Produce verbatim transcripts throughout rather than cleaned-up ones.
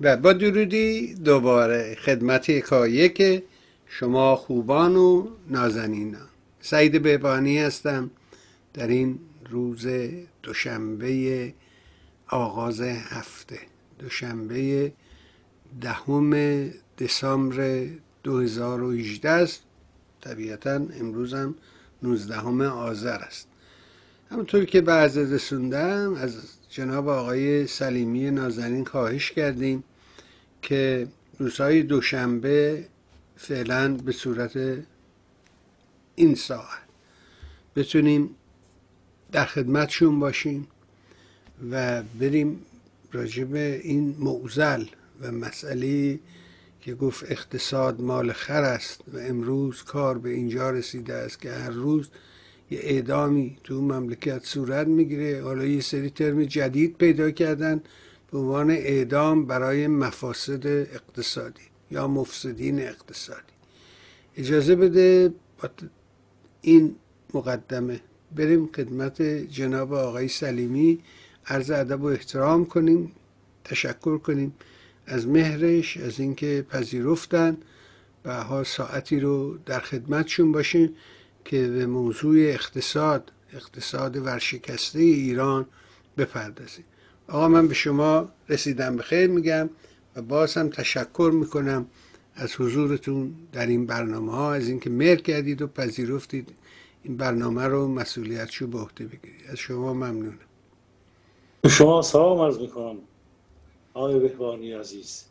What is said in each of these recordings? و با درودی دوباره خدمت یکایک که شما خوبان و نازنینان، سعید بهبهانی هستم در این روز دوشنبه آغاز هفته، دوشنبه دهم دسامبر دو هزار و هجده است. طبیعتا امروز هم نوزدهم آذر است. همونطور که به عرض رسوندم از جناب آقای سلیمی نازنین خواهش کردیم که روزهای دوشنبه فعلا به صورت این ساعت بتونیم در خدمتشون باشیم و بریم راجب این معضل و مسئله که گفت اقتصاد مال خر است و امروز کار به اینجا رسیده است که هر روز یه اعدامی تو مملکت صورت میگیره. حالا یه سری ترم جدید پیدا کردن به عنوان اعدام برای مفاسد اقتصادی یا مفسدین اقتصادی. اجازه بده با این مقدمه بریم خدمت جناب آقای سلیمی، عرض ادب و احترام کنیم، تشکر کنیم از مهرش، از اینکه پذیرفتن و ساعتی رو در خدمتشون باشیم که به موضوع اقتصاد اقتصاد ورشکسته ایران بپردازیم. آقا من به شما رسیدم به خیر میگم و باز هم تشکر میکنم از حضورتون در این برنامه ها، از اینکه مهر کردید و پذیرفتید این برنامه رو مسئولیتشو به عهده بگیرید. از شما ممنونم. شما سلام عرض میکنم آقای بهبهانی عزیز.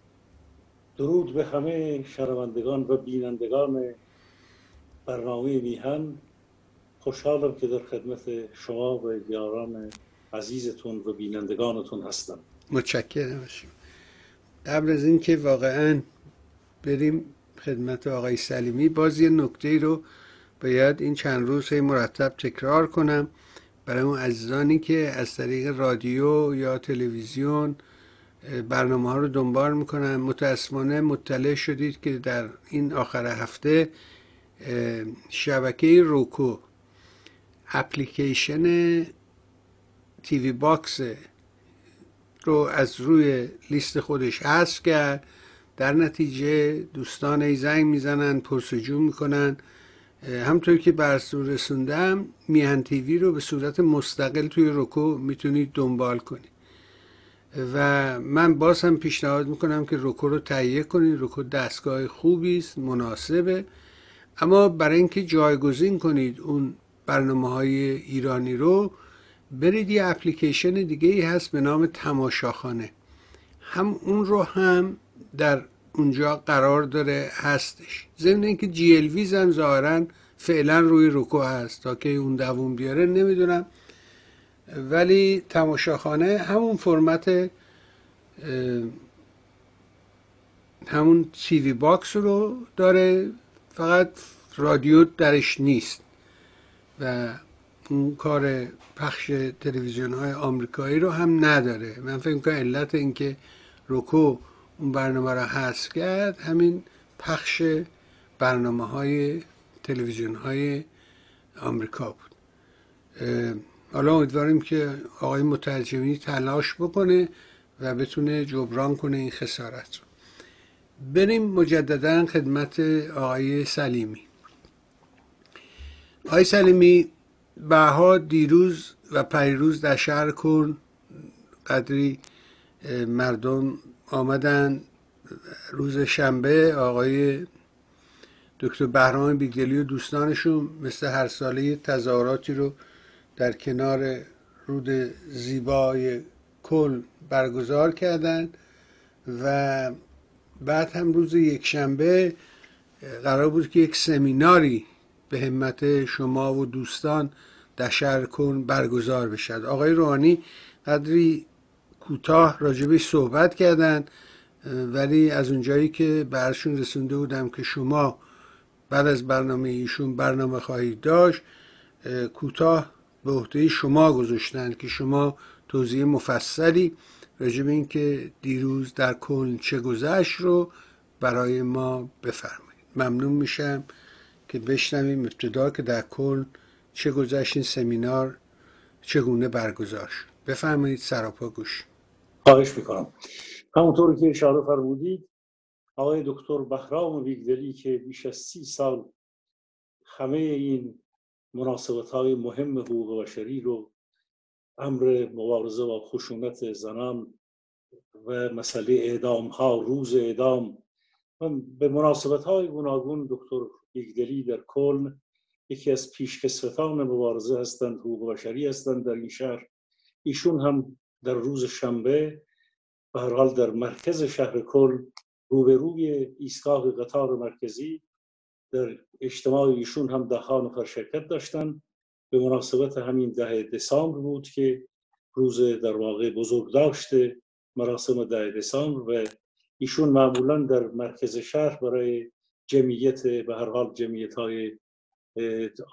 درود به همه شنوندگان و بینندگان برنامه میهن. خوشحالم که در خدمت شما و یاران عزیزتون و بینندگانتون هستم. متشکرم باشیم. قبل از این که واقعا بریم خدمت آقای سلیمی، باز یه نکته رو باید این چند روز مرتب تکرار کنم برای اون عزیزانی که از طریق رادیو یا تلویزیون برنامه ها رو دنبال میکنن. متاسفانه مطلع شدید که در این آخر هفته شبکه روکو اپلیکیشن تیوی باکس رو از روی لیست خودش حذف کرد. در نتیجه دوستان ای زنگ میزنن، پرسجو میکنن. همطور که براتون رسوندم میهن تیوی رو به صورت مستقل توی روکو میتونید دنبال کنید و من باز هم پیشنهاد میکنم که روکو رو تهیه کنید. روکو دستگاه خوبی است، مناسبه، اما برای اینکه جایگزین کنید اون برنامه های ایرانی رو، برید یه اپلیکیشن دیگه ای هست به نام تماشاخانه، هم اون رو هم در اونجا قرار داره هستش. ضمن اینکه جی ال ویز هم ظاهرا فعلا روی روکو هست تا که اون دووم بیاره نمیدونم، ولی تماشاخانه همون فرمت همون تیوی باکس رو داره، فقط رادیو درش نیست و اون کار پخش تلویزیون های آمریکایی رو هم نداره. من فکر میکنم علت این که روکو اون برنامه رو حذف کرد همین پخش برنامه های تلویزیون های آمریکا بود. حالا امیدواریم که آقای مترجمی تلاش بکنه و بتونه جبران کنه این خسارت رو. بریم مجددا خدمت آقای سلیمی. آقای سلیمی، بها دیروز و پریروز در شهر کرن قدری مردم آمدن. روز شنبه آقای دکتر بهرامی بیگدلی و دوستانشون مثل هر ساله تظاهراتی رو در کنار رود زیبای کل برگزار کردند و بعد هم روز یکشنبه قرار بود که یک سمیناری به همت شما و دوستان در شهر کرن برگزار بشد. آقای روحانی قدری کوتاه راجبش صحبت کردند، ولی از اونجایی که برشون رسونده بودم که شما بعد از برنامه ایشون برنامه خواهید داشت، کوتاه به عهده شما گذاشتند که شما توضیح مفصلی راجب این که دیروز در کل چه گذشت رو برای ما بفرمایید. ممنون میشم که بشنویم ابتدا که در کل چه گذشت، این سمینار چگونه برگزار شد. بفرمایید سراپا گوش. خواهش میکنم. همونطور که اشاره فرمودید آقای دکتر بهرام بیگدلی که بیش از سی سال همه این مناسبت‌های مهم حقوق بشری رو امر مبارزه با خشونت زنان و مسئله اعدام ها، روز اعدام، به مناسبت‌های گوناگون دکتر بیگدلی در کلن یکی از پیشکسوتان مبارزه هستند، حقوق بشری هستند در این شهر. ایشون هم در روز شنبه به هر حال در مرکز شهر کلن روبروی ایستگاه قطار مرکزی در اجتماع ایشون هم ده ها نفر شرکت داشتند. به مناسبت همین ده دسامبر بود که روز در واقع بزرگداشت مراسم ده دسامبر و ایشون معمولا در مرکز شهر برای جمعیت به هر حال جمعیت‌های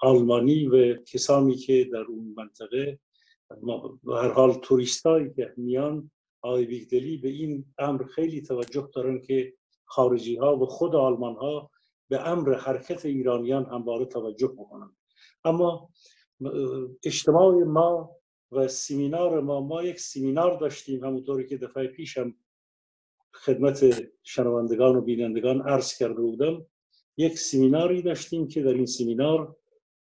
آلمانی و کسانی که در اون منطقه به هر حال توریستایی که میان، آقای بیگدلی به این امر خیلی توجه دارن که خارجی ها و خود آلمان ها به امر حرکت ایرانیان همواره توجه بکنن. اما اجتماع ما و سمینار ما، ما یک سمینار داشتیم همونطوری که دفعه پیشم خدمت شنوندگان و بینندگان عرض کرده بودم. یک سمیناری داشتیم که در این سمینار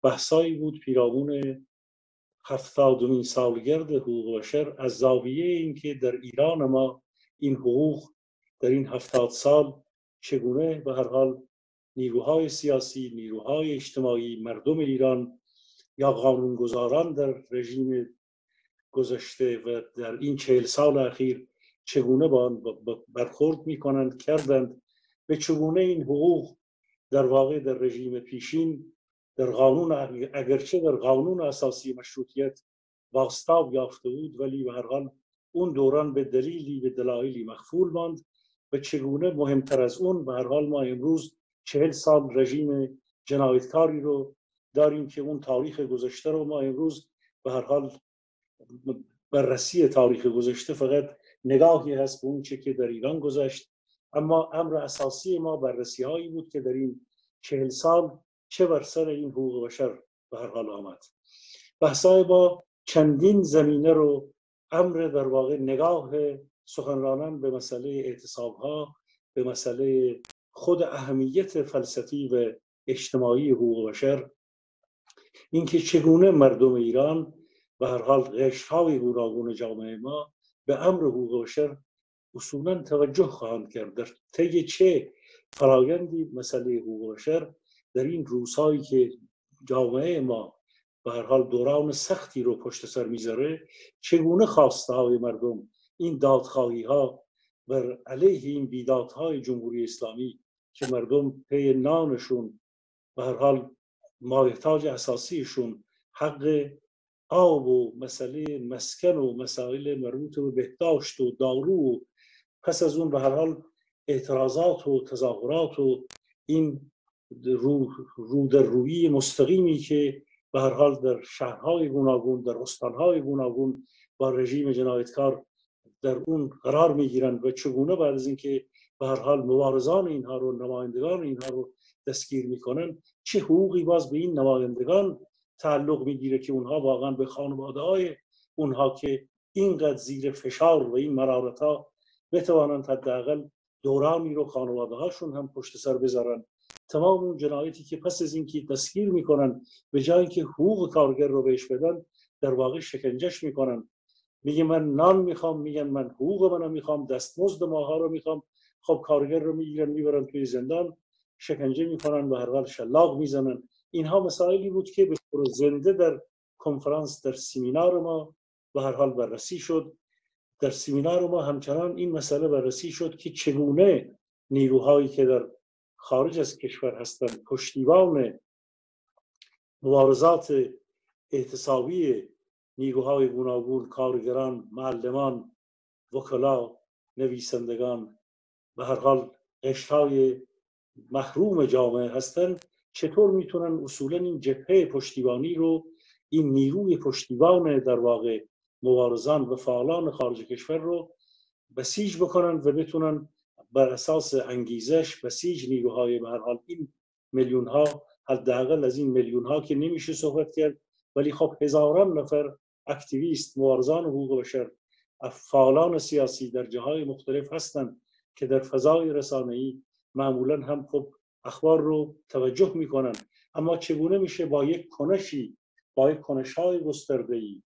بحثایی بود پیرامون هفتادمین سالگرد حقوق بشر از زاویه اینکه در ایران ما این حقوق در این هفتاد سال چگونه به هر حال نیروهای سیاسی، نیروهای اجتماعی، مردم ایران یا قانونگذاران در رژیم گذشته و در این چهل سال اخیر چگونه با آن برخورد می‌کنند، کردند، به چگونه این حقوق در واقع در رژیم پیشین در قانون، اگرچه در قانون اساسی مشروطیت بازتاب یافته بود، ولی به هر حال اون دوران به دلیلی به دلایلی مخفول ماند و چگونه مهمتر از اون به هر حال ما امروز چهل سال رژیم جنایتکاری رو داریم که اون تاریخ گذشته رو ما امروز به هر حال بررسی تاریخ گذشته فقط نگاهی هست به اون چه که در ایران گذشت، اما امر اساسی ما بررسی هایی بود که در این چهل سال چه بر سر این حقوق بشر به هر حال آمد. بحثای با چندین زمینه رو امر در واقع نگاه سخنرانان به مسئله اعتصاب ها، به مسئله خود اهمیت فلسفی و اجتماعی حقوق بشر، اینکه چگونه مردم ایران به هر حال قشرهای گوناگون جامعه ما به امر حقوق بشر اصولا توجه خواهند کرد، در طی چه فرایندی مسئله حقوق بشر در این روزهایی که جامعه ما به هر حال دوران سختی رو پشت سر میذاره چگونه خواسته های مردم، این دادخواهی ها بر علیه این بیدادهای جمهوری اسلامی که مردم پی نانشون به هر حال مایحتاج اساسیشون حق آب و مسئله مسکن و مسائل مربوط به بهداشت و دارو، پس از اون به هر حال اعتراضات و تظاهرات و این رو, رو در روی مستقیمی که به هر حال در شهرهای گوناگون، در استانهای گوناگون با رژیم جنایتکار در اون قرار میگیرند و چگونه بعد از اینکه به هر حال مبارزان اینها رو، نمایندگان اینها رو دستگیر میکنن، چه حقوقی باز به این نمایندگان تعلق میگیره که اونها واقعا به خانواده های اونها که اینقدر زیر فشار و این مرارت ها بتوانند حداقل دورانی رو خانواده هاشون هم پشت سر بذارن. تمام اون جنایتی که پس از اینکه دستگیر میکنن به جایی که حقوق کارگر رو بهش بدن در واقع شکنجش میکنن. میگه من نان میخوام، میگن من حقوق منو میخوام، دستمزد ماها رو میخوام. خب کارگر رو میگیرن میبرن توی زندان، شکنجه میکنن، به هر حال شلاق میزنن. اینها مسائلی بود که به طور زنده در کنفرانس، در سمینار ما به هر حال بررسی شد. در سمینار ما همچنان این مسئله بررسی شد که چگونه نیروهایی که در خارج از کشور هستند پشتیبان مبارزات اعتصابی نیروهای گوناگون، کارگران، معلمان، وکلا، نویسندگان، به هر حال قشرهای محروم جامعه هستند، چطور میتونن اصولا این جبهه پشتیبانی رو، این نیروی پشتیبان در واقع مبارزان و فعالان خارج کشور رو بسیج بکنن و بتونن بر اساس انگیزش بسیج نیروهای به هر حال این میلیون ها، حداقل از این میلیون ها که نمیشه صحبت کرد، ولی خب هزاران نفر اکتیویست، مبارزان حقوق بشر، فعالان سیاسی در جاهای مختلف هستند که در فضای رسانه‌ای معمولا هم خب اخبار رو توجه میکنن، اما چگونه میشه با یک کنشی با یک کنش‌های گسترده‌ای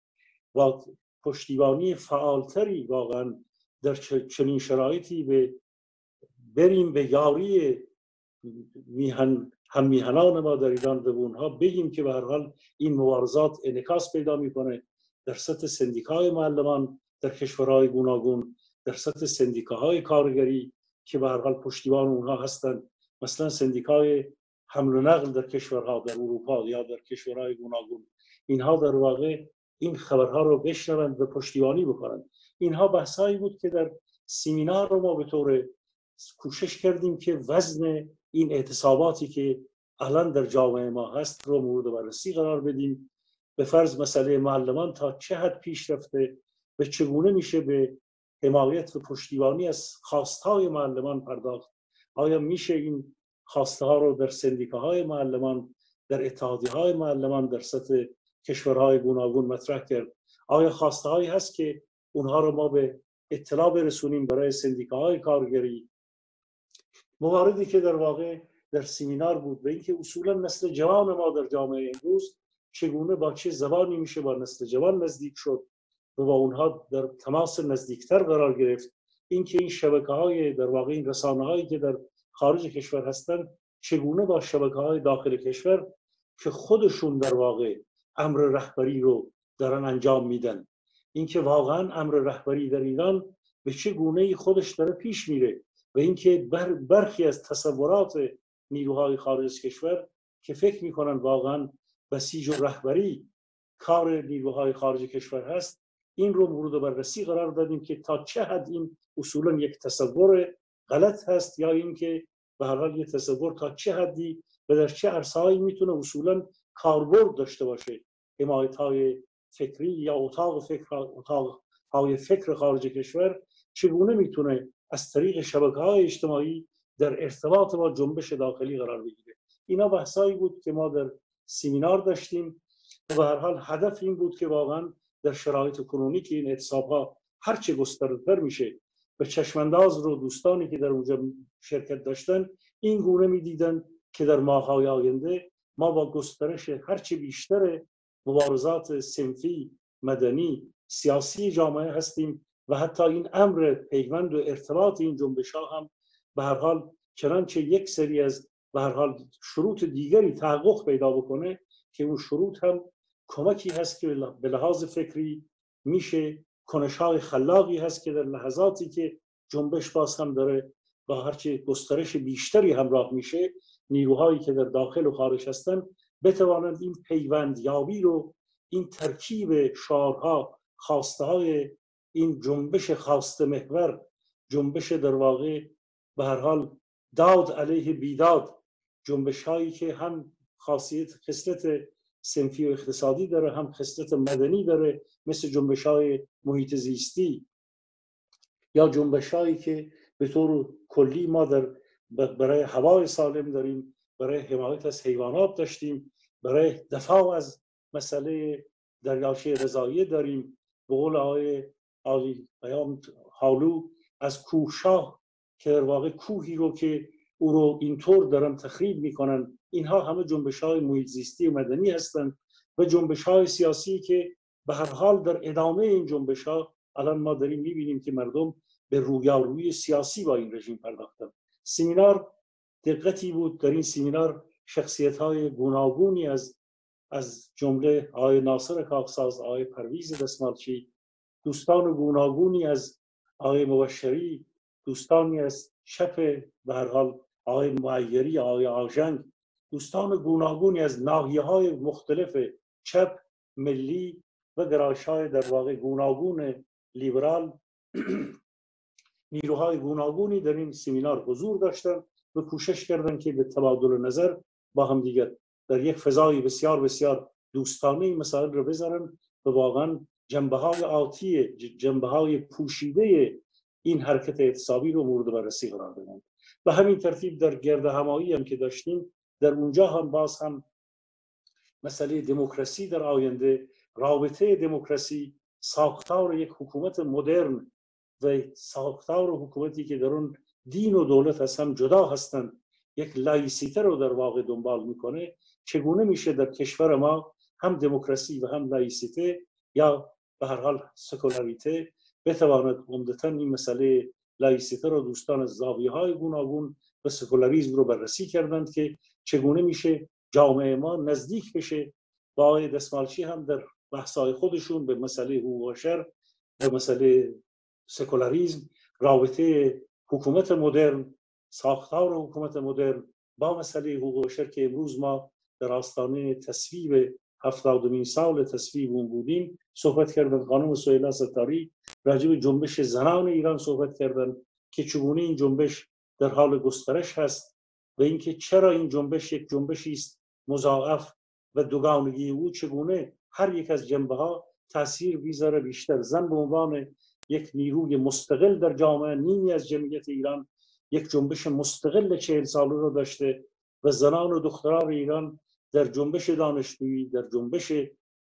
با پشتیبانی فعالتری واقعا در چنین شرایطی به بریم به یاری میهن هم میهنان ما در ایران به اونها بگیم که به هر حال این مبارزات انعکاس پیدا میکنه در سطح سندیکاهای معلمان در کشورهای گوناگون، در سطح سندیکاهای کارگری که به هر حال پشتیبان اونها هستند، مثلا سندیکای حمل و نقل در کشورها در اروپا یا در کشورهای گوناگون، اینها در واقع این خبرها رو بشنوند و پشتیبانی بکنند. اینها بحثایی بود که در سمینار رو ما به طور کوشش کردیم که وزن این اعتصاباتی که الان در جامعه ما هست رو مورد بررسی قرار بدیم. به فرض مسئله معلمان تا چه حد پیش رفته، به چگونه میشه به حمایت و پشتیبانی از خواستهای معلمان پرداخت، آیا میشه این خواسته ها رو در سندیکاهای معلمان، در اتحادیه های معلمان در سطح کشورهای گوناگون مطرح کرد، آیا خواسته هایی هست که اونها رو ما به اطلاع برسونیم برای سندیکاهای کارگری. مواردی که در واقع در سمینار بود و اینکه اصولا نسل جوان ما در جامعه امروز چگونه با چه زبانی میشه با نسل جوان نزدیک شد و با اونها در تماس نزدیکتر قرار گرفت، اینکه این شبکه‌های در واقع این رسانه‌هایی که در خارج کشور هستن چگونه با شبکه‌های داخل کشور که خودشون در واقع امر رهبری رو دارن انجام میدن، اینکه واقعا امر رهبری در ایران به چه گونه‌ای خودش داره پیش میره و اینکه بر برخی از تصورات نیروهای خارج کشور که فکر میکنن واقعا بسیج و رهبری کار نیروهای خارج کشور هست، این رو مورد بررسی قرار دادیم که تا چه حد این اصولا یک تصور غلط هست یا اینکه به هر حال یک تصور تا چه حدی و در چه عرصه‌هایی میتونه اصولا کاربرد داشته باشه. حمایت‌های فکری یا اتاق فکر اتاق های فکر خارج کشور چگونه میتونه از طریق شبکه‌های اجتماعی در ارتباط با جنبش داخلی قرار بگیره. اینا بحثایی بود که ما در سمینار داشتیم و به هر حال هدف این بود که واقعا در شرایط کنونی که این اعتصاب‌ها هرچه گسترده‌تر میشه و چشمانداز رو دوستانی که در اونجا شرکت داشتن این گونه میدیدن که در ماه‌های آینده ما با گسترش هرچه بیشتر مبارزات صنفی، مدنی، سیاسی جامعه هستیم و حتی این امر پیوند و ارتباط این جنبش‌ها هم به هر حال چنانچه یک سری از به هر حال شروط دیگری تحقق پیدا بکنه که اون شروط هم کمکی هست که به لحاظ فکری میشه کنش‌های خلاقی هست که در لحظاتی که جنبش باز هم داره با هرچی گسترش بیشتری همراه میشه نیروهایی که در داخل و خارج هستن بتوانند این پیوندیابی رو، این ترکیب شعارها، خواسته های این جنبش خواسته محور، جنبش در واقع به هر حال داد علیه بیداد، جنبش هایی که هم خاصیت خصلت صنفی و اقتصادی داره هم خصلت مدنی داره مثل جنبش‌های محیط زیستی یا جنبش‌هایی که به طور کلی ما در برای هوای سالم داریم، برای حمایت از حیوانات داشتیم، برای دفاع از مسئله دریاچه رضاییه داریم، به قول آقای عالی پیام حالو از کوهشاه که در واقع کوهی رو که او رو اینطور دارن تخریب میکنن. اینها همه جنبش‌های محیط زیستی و مدنی هستند و جنبش‌های سیاسی که به هر حال در ادامه این جنبش‌ها الان ما داریم می‌بینیم که مردم به رویارویی سیاسی با این رژیم پرداختند. سمینار دقتی بود، در این سمینار شخصیت‌های گوناگونی از از جمله آقای ناصر کافساز، آقای پرویز دستمالچی، دوستان گوناگونی از آقای مبشری، دوستانی از چپ به هر حال آقای معیری، آقای آرژان، دوستان گوناگونی از ناحیه‌های مختلف چپ، ملی و گرایش‌های در واقع گوناگون لیبرال نیروهای گوناگونی در این سمینار حضور داشتند و کوشش کردند که به تبادل نظر با هم دیگر در یک فضای بسیار بسیار دوستانه مسائل رو بذارن و واقعا جنبه‌های آتی، جنبه‌های پوشیده این حرکت اعتصابی رو مورد بررسی قرار بدن. و همین ترتیب در گردهمایی هم که داشتیم در اونجا هم باز هم مسئله دموکراسی در آینده، رابطه دموکراسی، ساختار یک حکومت مدرن و ساختار حکومتی که در اون دین و دولت از هم جدا هستند، یک لایسیته رو در واقع دنبال میکنه. چگونه میشه در کشور ما هم دموکراسی و هم لایسیته یا به هر حال سکولاریته بتواند عمدتاً این مسئله لایسیته رو دوستان از زاویه‌های گوناگون و سکولاریسم رو بررسی کردند که چگونه میشه جامعه ما نزدیک بشه. با دستمالچی هم در بحث‌های خودشون به مسئله حقوق بشر، به مسئله سکولاریسم، رابطه حکومت مدرن، ساختار حکومت مدرن با مسئله حقوق بشر که امروز ما در آستانه تصویب هفتادمین سال تصویب اون بودیم صحبت کردن. خانم سهیلا ستاری راجع به جنبش زنان ایران صحبت کردن که چگونه این جنبش در حال گسترش هست و اینکه چرا این جنبش یک جنبشی است مضاعف و دوگانگی او چگونه هر یک از جنبه‌ها تاثیر بیزاره بیشتر. زن به عنوان یک نیروی مستقل در جامعه، نیمی از جمعیت ایران، یک جنبش مستقل چهل ساله رو داشته و زنان و دختران ایران در جنبش دانشجویی، در جنبش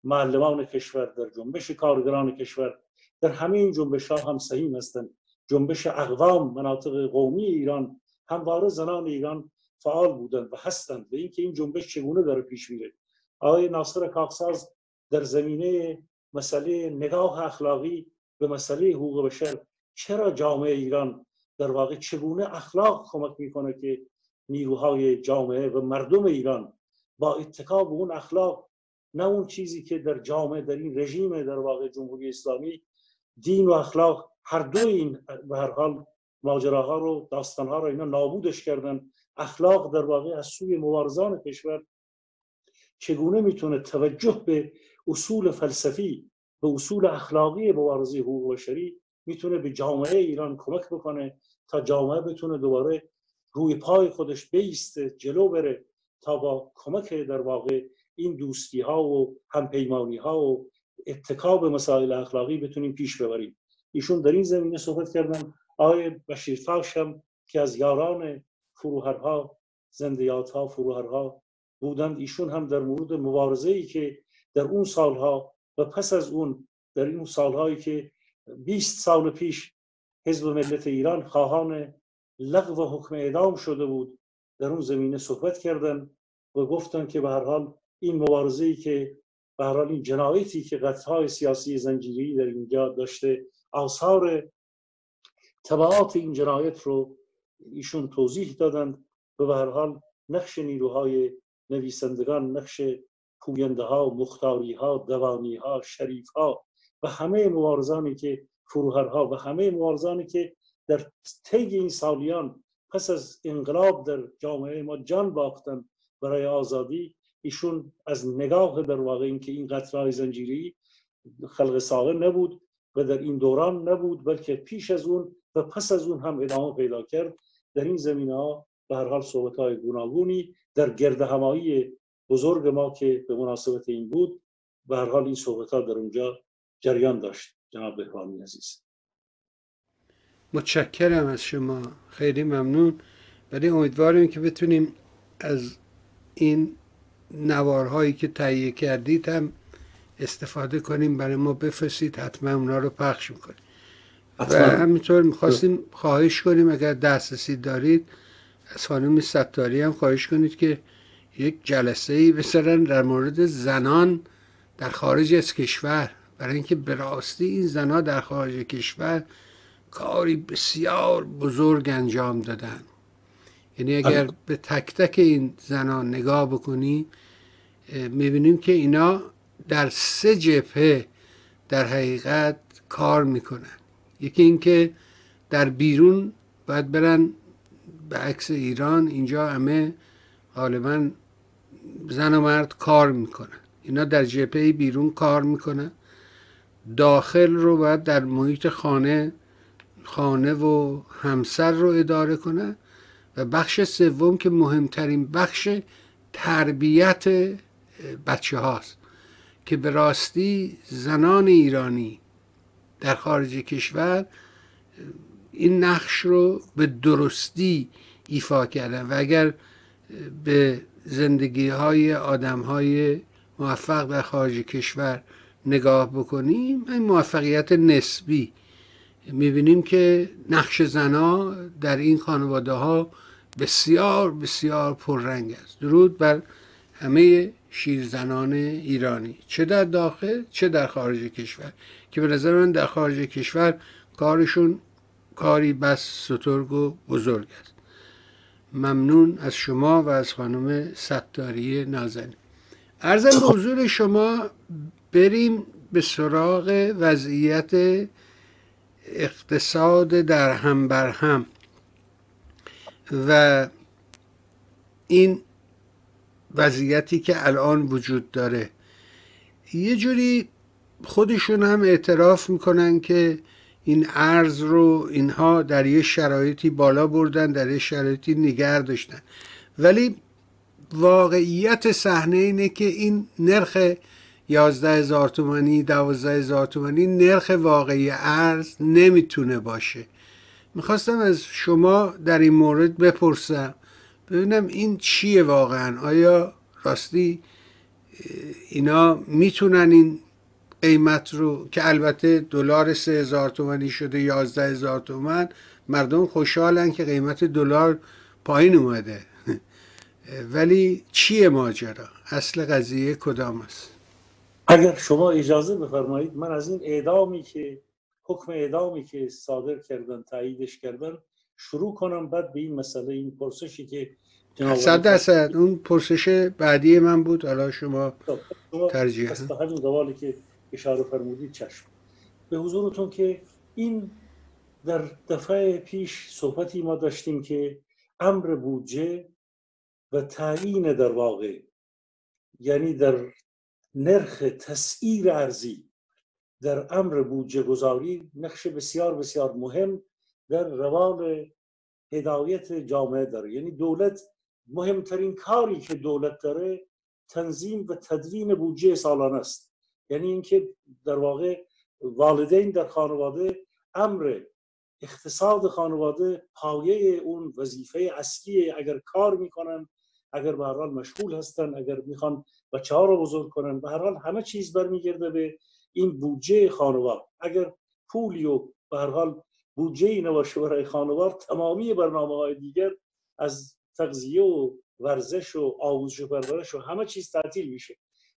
معلمان کشور، در جنبش کارگران کشور، در همین جنبش ها هم سهیم هستند. جنبش اقوام مناطق قومی ایران همواره زنان ایران فعال بودند و هستند و اینکه این جنبش چگونه داره پیش میره. آقای ناصر کافساز در زمینه مسئله نگاه اخلاقی به مسئله حقوق بشر، چرا جامعه ایران در واقع چگونه اخلاق کمک میکنه که نیروهای جامعه و مردم ایران با اتکا به اون اخلاق، نه اون چیزی که در جامعه در این رژیم در واقع جمهوری اسلامی، دین و اخلاق هر دو این به هر حال ماجراها رو، داستانها رو اینا نابودش کردن. اخلاق در واقع از سوی مبارزان کشور چگونه میتونه توجه به اصول فلسفی، به اصول اخلاقی مبارزه حقوق بشری میتونه به جامعه ایران کمک بکنه تا جامعه بتونه دوباره روی پای خودش بیسته، جلو بره، تا با کمک در واقع این دوستی ها و همپیمانی ها و اتکا به مسائل اخلاقی بتونیم پیش ببریم. ایشون در این زمینه صحبت کردن. آقای بشیر فاش هم که از یاران فروهرها، زندیات ها، فروهرها بودند، ایشون هم در مورد مبارزه‌ای که در اون سالها و پس از اون در این سالهایی که بیست سال پیش حزب ملت ایران خواهان لغو حکم اعدام شده بود، در اون زمینه صحبت کردن و گفتن که به هر حال این مبارزه‌ای که به هر حال این جنایتی که قطع‌های سیاسی زنجیری در اینجا داشته، آثار تبعات این جنایت رو ایشون توضیح دادند و به هر حال نقش نیروهای نویسندگان، نقش پوینده ها، مختاری ها، دوانی ها، شریف ها و همه مبارزانی که فروهرها و همه مبارزانی که در طی این سالیان پس از انقلاب در جامعه ما جان باختن برای آزادی، ایشون از نگاه در واقع این که این قطرهای زنجیری خلق ساله نبود و در این دوران نبود بلکه پیش از اون و پس از اون هم ادامه پیدا کرد، در این زمینه ها به هر حال صحبت های گوناگونی در گرد همایی بزرگ ما که به مناسبت این بود به هر حال این صحبت ها در اونجا جریان داشت. جناب بهبهانی عزیز، متشکرم از شما، خیلی ممنون. ولی امیدواریم که بتونیم از این نوارهایی که تهیه کردید هم استفاده کنیم، برای ما بفرستید، حتما اونا رو پخش میکنیم. و همینطور میخواستیم خواهش کنیم اگر دسترسی دارید از خانم ستاری هم خواهش کنید که یک جلسه ای بسرن در مورد زنان در خارج از کشور، برای اینکه به راستی این زنها در خارج کشور کاری بسیار بزرگ انجام دادن. یعنی اگر به تک تک این زنان نگاه بکنیم میبینیم که اینا در سه جبهه در حقیقت کار میکنن. یکی اینکه در بیرون باید برن، به عکس ایران اینجا همه غالبا زن و مرد کار میکنن، اینا در جبهه بیرون کار میکنن. داخل رو باید در محیط خانه خانه و همسر رو اداره کنه و بخش سوم که مهمترین بخش تربیت بچه هاست که به راستی زنان ایرانی در خارج کشور این نقش رو به درستی ایفا کردن و اگر به زندگی های آدم های موفق در خارج کشور نگاه بکنیم این موفقیت نسبی میبینیم که نقش زنا در این خانواده ها بسیار بسیار پررنگ است. درود بر همه شیرزنان ایرانی، چه در داخل چه در خارج کشور، که به نظر من در خارج کشور کارشون کاری بس سترگ و بزرگ است. ممنون از شما و از خانم ستاری نازنین. عرضم به حضور شما بریم به سراغ وضعیت اقتصاد در هم بر هم و این وضعیتی که الان وجود داره. یه جوری خودشون هم اعتراف میکنن که این ارز رو اینها در یه شرایطی بالا بردن، در یه شرایطی نگه داشتن، ولی واقعیت صحنه اینه که این نرخ یازده هزار تومانی، دوازده هزار تومانی نرخ واقعی ارز نمیتونه باشه. میخواستم از شما در این مورد بپرسم ببینم این چیه واقعا؟ آیا راستی اینا میتونن این قیمت رو که البته دلار سه هزار تومانی شده یازده هزار تومان، مردم خوشحالن که قیمت دلار پایین اومده، ولی چیه ماجرا؟ اصل قضیه کدام است؟ اگر شما اجازه بفرمایید من از این اعدامی که حکم اعدامی که صادر کردن تاییدش کردن شروع کنم، بعد به این مسئله این پرسشی که صد درصد اون پرسش بعدی من بود. حالا شما ترجیح است همین دوالی که اشاره فرمودید. چشم. به حضورتون که این در دفعه پیش صحبتی ما داشتیم که امر بودجه و تعیین در واقع، یعنی در نرخ تسعیر ارزی در امر بودجه گذاری نقش بسیار بسیار مهم در روال هدایت جامعه داره. یعنی دولت مهمترین کاری که دولت داره تنظیم و تدوین بودجه سالانه است. یعنی اینکه در واقع والدین در خانواده امر اقتصاد خانواده پایه اون وظیفه اصلی، اگر کار میکنن، اگر به هر حال مشغول هستن، اگر میخوان بچه‌ها رو بزرگ کنن، به هر حال همه چیز برمیگرده به این بودجه خانوار. اگر پولی و به هر حال بودجه نباشه برای خانوار، تمامی برنامه‌های دیگر از تغذیه و ورزش و آموزش و پرورش و همه چیز تعطیل میشه.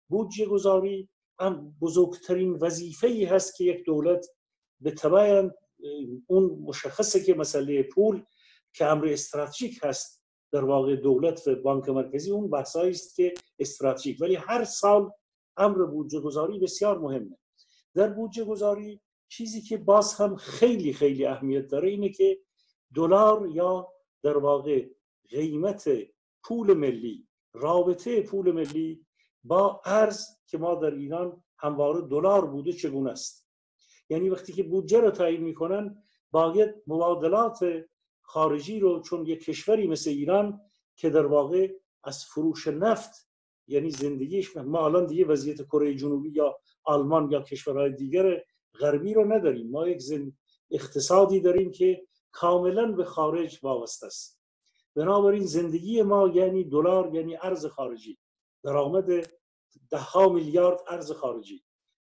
بودجه گذاری هم بزرگترین وظیفه‌ای هست که یک دولت به تبع اون مشخصه که مسئله پول که امر استراتژیک هست در واقع دولت و بانک مرکزی، اون بحثایی است که استراتژیک، ولی هر سال امر بودجه گذاری بسیار مهمه. در بودجه گذاری چیزی که باز هم خیلی خیلی اهمیت داره اینه که دلار یا در واقع قیمت پول ملی، رابطه پول ملی با ارز که ما در ایران همواره دلار بوده چگونه است. یعنی وقتی که بودجه رو تعیین میکنن باید مبادلات خارجی رو، چون یک کشوری مثل ایران که در واقع از فروش نفت یعنی زندگیش، ما الان دیگه وضعیت کره جنوبی یا آلمان یا کشورهای دیگر غربی رو نداریم، ما یک اقتصادی داریم که کاملا به خارج وابسته است. بنابراین زندگی ما یعنی دلار، یعنی ارز خارجی، درآمد ده ها میلیارد ارز خارجی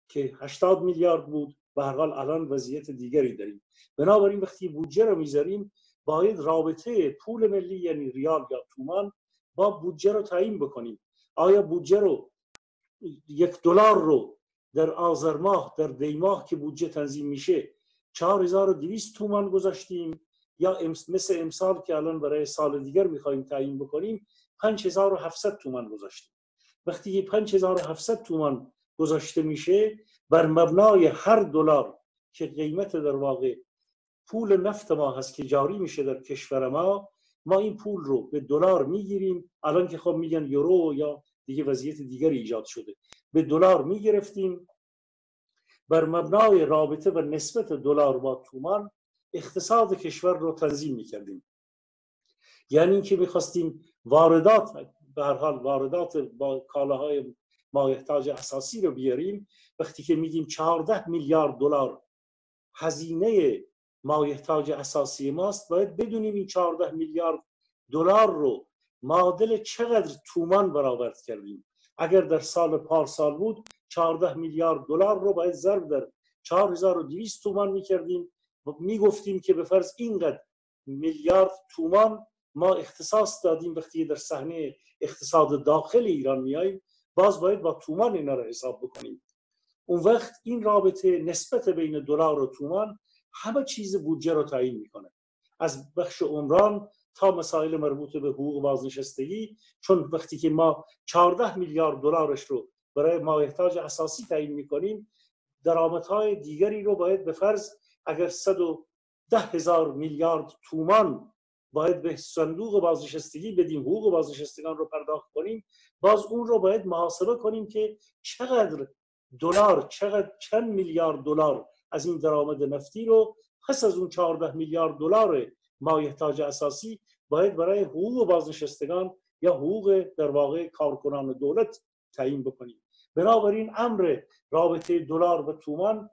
که هشتاد میلیارد بود، به هر حال الان وضعیت دیگری داریم. بنابراین وقتی بودجه رو میذاریم باید رابطه پول ملی یعنی ریال یا تومان با بودجه رو تعیین بکنیم. آیا بودجه رو یک دلار رو در آذر ماه، در دی ماه که بودجه تنظیم میشه چهار هزار و دویست تومان گذاشتیم، یا مثل امسال که الان برای سال دیگر میخوایم تعیین بکنیم پنج هزار و هفتصد تومان گذاشتیم. وقتی پنج هزار و هفتصد تومان گذاشته میشه بر مبنای هر دلار که قیمت در واقع پول نفت ما هست که جاری میشه در کشور ما، ما این پول رو به دلار میگیریم. الان که خب میگن یورو یا دیگه وضعیت دیگری ایجاد شده، به دلار میگرفتیم. بر مبنای رابطه و نسبت دلار با تومان اقتصاد کشور رو تنظیم میکردیم. یعنی اینکه میخواستیم واردات، به هر حال واردات با کالاهای مایحتاج اساسی رو بیاریم. وقتی که میگیم چهارده میلیارد دلار هزینه مایحتاج اساسی ماست، باید بدونیم این چهارده میلیارد دلار رو معادل چقدر تومان برآورد کردیم. اگر در سال پارسال بود چهارده میلیارد دلار رو باید ضرب در چهار هزار و دویست تومان میکردیم. میگفتیم که به فرض اینقدر میلیارد تومان ما اختصاص دادیم، وقتی در صحنه اقتصاد داخل ایران میاییم باز باید با تومان اینا رو حساب بکنیم. اون وقت این رابطه نسبت بین دلار و تومان همه چیز بودجه رو تعیین میکنه، از بخش عمران تا مسائل مربوط به حقوق بازنشستگی، چون وقتی که ما چهارده میلیارد دلارش رو برای مایحتاج اساسی تعیین میکنیم، درآمدهای دیگری رو باید به فرض اگر صد و ده هزار میلیارد تومان باید به صندوق بازنشستگی بدیم، حقوق بازنشستگان رو پرداخت کنیم، باز اون رو باید محاسبه کنیم که چقدر دلار، چقدر چند میلیارد دلار از این درآمد نفتی رو پس از اون چهارده میلیارد دلار مایحتاج اساسی باید برای حقوق بازنشستگان یا حقوق در واقع کارکنان دولت تعیین بکنیم. بنابراین امر رابطه دلار و تومان،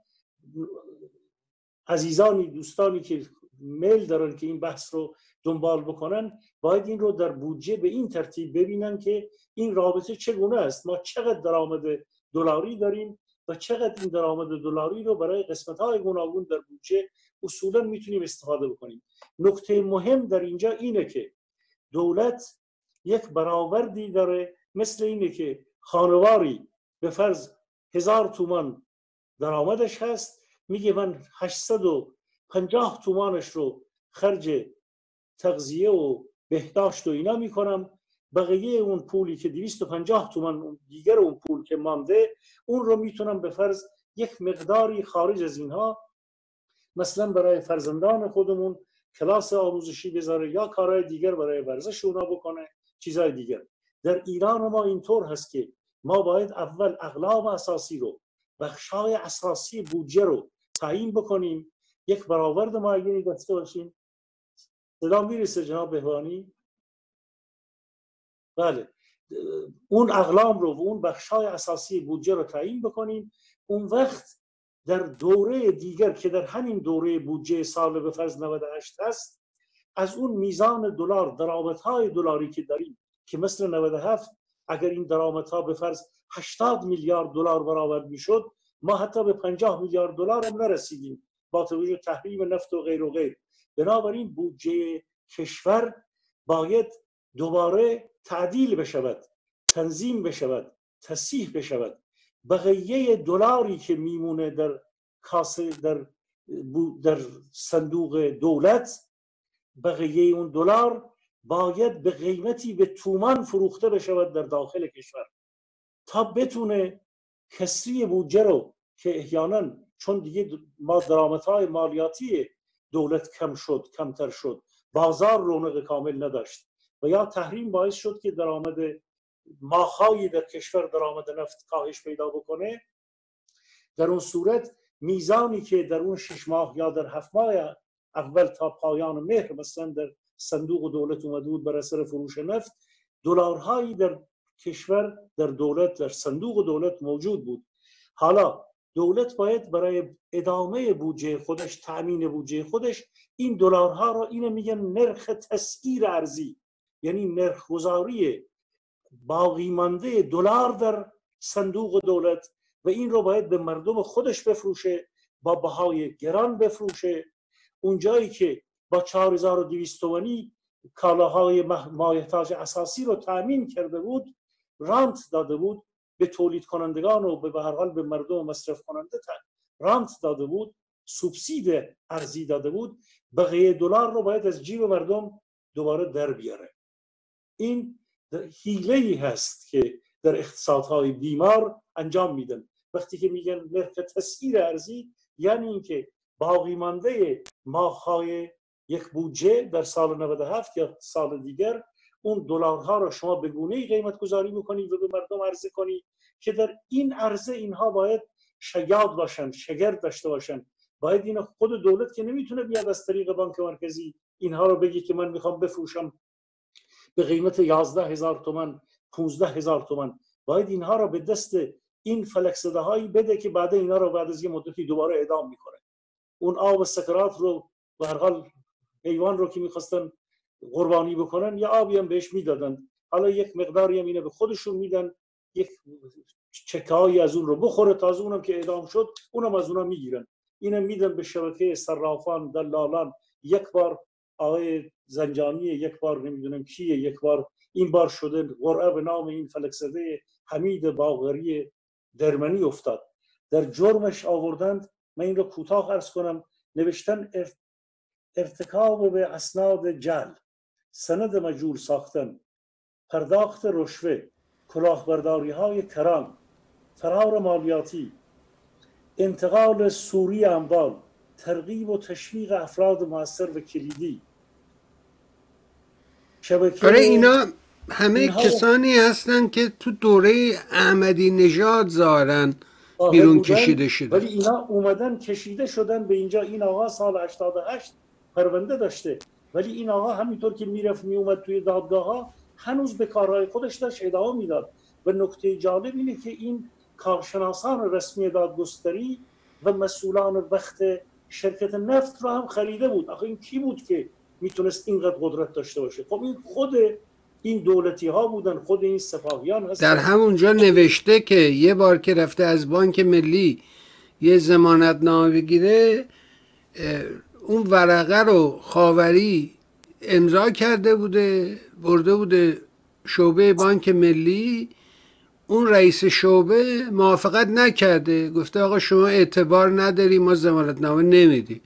عزیزانی دوستانی که میل دارن که این بحث رو دنبال بکنن باید این رو در بودجه به این ترتیب ببینن که این رابطه چگونه است، ما چقدر درآمد دلاری داریم و چقدر این درآمد دلاری رو برای قسمت‌های گوناگون در بودجه اصولا میتونیم استفاده بکنیم. نکته مهم در اینجا اینه که دولت یک برآوردی داره، مثل اینه که خانواری به فرض هزار تومان درآمدش هست، میگه من هشتصد و پنجاه تومانش رو خرج تغذیه و بهداشت و اینا میکنم، بقیه اون پولی که دویست و پنجاه تومان دیگر اون پول که مانده اون رو میتونم به فرض یک مقداری خارج از اینها مثلا برای فرزندان خودمون کلاس آموزشی بذاره یا کارهای دیگر برای ورزش اونا بکنه، چیزهای دیگر. در ایران ما اینطور هست که ما باید اول اقلام اساسی رو، بخشای اساسی بودجه رو تعیین بکنیم، یک برآورد معینی داشته باشیم. صدا میرسه جناب بهبهانی؟ بله، اون اقلام رو و اون بخشای اساسی بودجه رو تعیین بکنیم. اون وقت در دوره دیگر که در همین دوره بودجه سال به فرض نود و هشت هست، از اون میزان دلار، درآمدهای دلاری که داریم که مثل نود و هفت اگر این درآمدها به فرض هشتاد میلیارد دلار برآورد میشد، ما حتی به پنجاه میلیارد دلار هم نرسیدیم با توجه تحریم نفت و غیر و غیر. بنابراین بودجه کشور باید دوباره تعدیل بشود، تنظیم بشود، تصحیح بشود. بقیه دلاری که میمونه در کاسه در در صندوق دولت، بقیه اون دلار باید به قیمتی به تومان فروخته بشود در داخل کشور تا بتونه کسری بودجه رو که احیانا چون دیگه ما درآمدهای مالیاتی دولت کم شد، کمتر شد، بازار رونق کامل نداشت و یا تحریم باعث شد که درآمد ماخایی در کشور، درآمد نفت کاهش پیدا بکنه، در اون صورت میزانی که در اون شش ماه یا در هفت ماه اول تا پایان مهر مثلا در صندوق دولت اومده بود بر اثر فروش نفت، دلارهایی در کشور، در دولت، در صندوق دولت موجود بود. حالا دولت باید برای ادامه بودجه خودش، تأمین بودجه خودش، این دلارها را، اینو میگن نرخ تسعیر ارزی، یعنی نرخ گذاری باقی مانده دلار در صندوق دولت، و این رو باید به مردم خودش بفروشه، با بهای گران بفروشه. اونجایی که با چهار هزار و دویست تومانی کالاهای مایحتاج اساسی رو تأمین کرده بود، رانت داده بود به تولید کنندگان و به هر حال به مردم و مصرف کننده رانت داده بود، سوبسید ارزی داده بود، بقیه دلار رو باید از جیب مردم دوباره در بیاره. این حیله‌ای هست که در اقتصادهای بیمار انجام میدن. وقتی که میگن نرخ تسعیر ارزی، یعنی اینکه باقی مانده ماخای یک بودجه در سال نود و هفت یا سال دیگر، اون دلارها را شما به گونه‌ای قیمت گذاری میکنید و به مردم عرضه کنید که در این عرضه اینها باید شگرد باشن، شگرد داشته باشن. باید این خود دولت که نمیتونه بیاد از طریق بانک مرکزی اینها رو بگی که من میخوام بفروشم به قیمت یازده هزار تومان، پانزده هزار تومان، باید اینها را به دست این فلکسده‌هایی بده که بعد اینا رو بعد از یه مدتی دوباره اعدام میکنه. اون آب سکرات رو به هر حال حیوان رو که میخواستن قربانی بکنن، یا آبی هم بهش میدادن. حالا یک مقداری هم اینه به خودشون میدن، یک چکایی از اون رو بخوره، تازه اونم که اعدام شد اونم از اونا میگیرن، اینم میدن به شبکه صرافان دلالان، یک بار آقای زنجانی، یک بار نمیدونم کیه، یک بار این بار شده قرعه به نام این فلکسده حمید باقری درمنی افتاد، در جرمش آوردند، من این رو کوتاه عرض کنم، نوشتن ارتکاب به اسناد جعل، سند مجور ساختن، پرداخت رشوه، کلاهبرداری های کران، فرار مالیاتی، انتقال سوری اموال، ترغیب و تشویق افراد موثر و کلیدی. آره اینا همه اینها... کسانی هستند که تو دوره احمدی نژاد ظاهرن بیرون کشیده شده، ولی اینا اومدن کشیده شدن به اینجا. این آقا سال هشتاد و هشت پرونده داشته، ولی این آقا همینطور که میرفت میومد توی دادگاه ها هنوز به کارهای خودش داشت ادامه میداد. و نکته جالب اینه که این کارشناسان رسمی دادگستری و مسئولان وقت شرکت نفت رو هم خریده بود. آخه این کی بود که میتونست اینقدر قدرت داشته باشه؟ خب این خود این دولتی ها بودن، خود این سپاهیان هستن. در همونجا نوشته که یه بار که رفته از بانک ملی یه ضمانت نامه بگیره، اون ورقه رو خاوری امضا کرده بوده، برده بوده شعبه بانک ملی، اون رئیس شعبه موافقت نکرده، گفته آقا شما اعتبار نداری، ما ضمانت نامه نمیدی.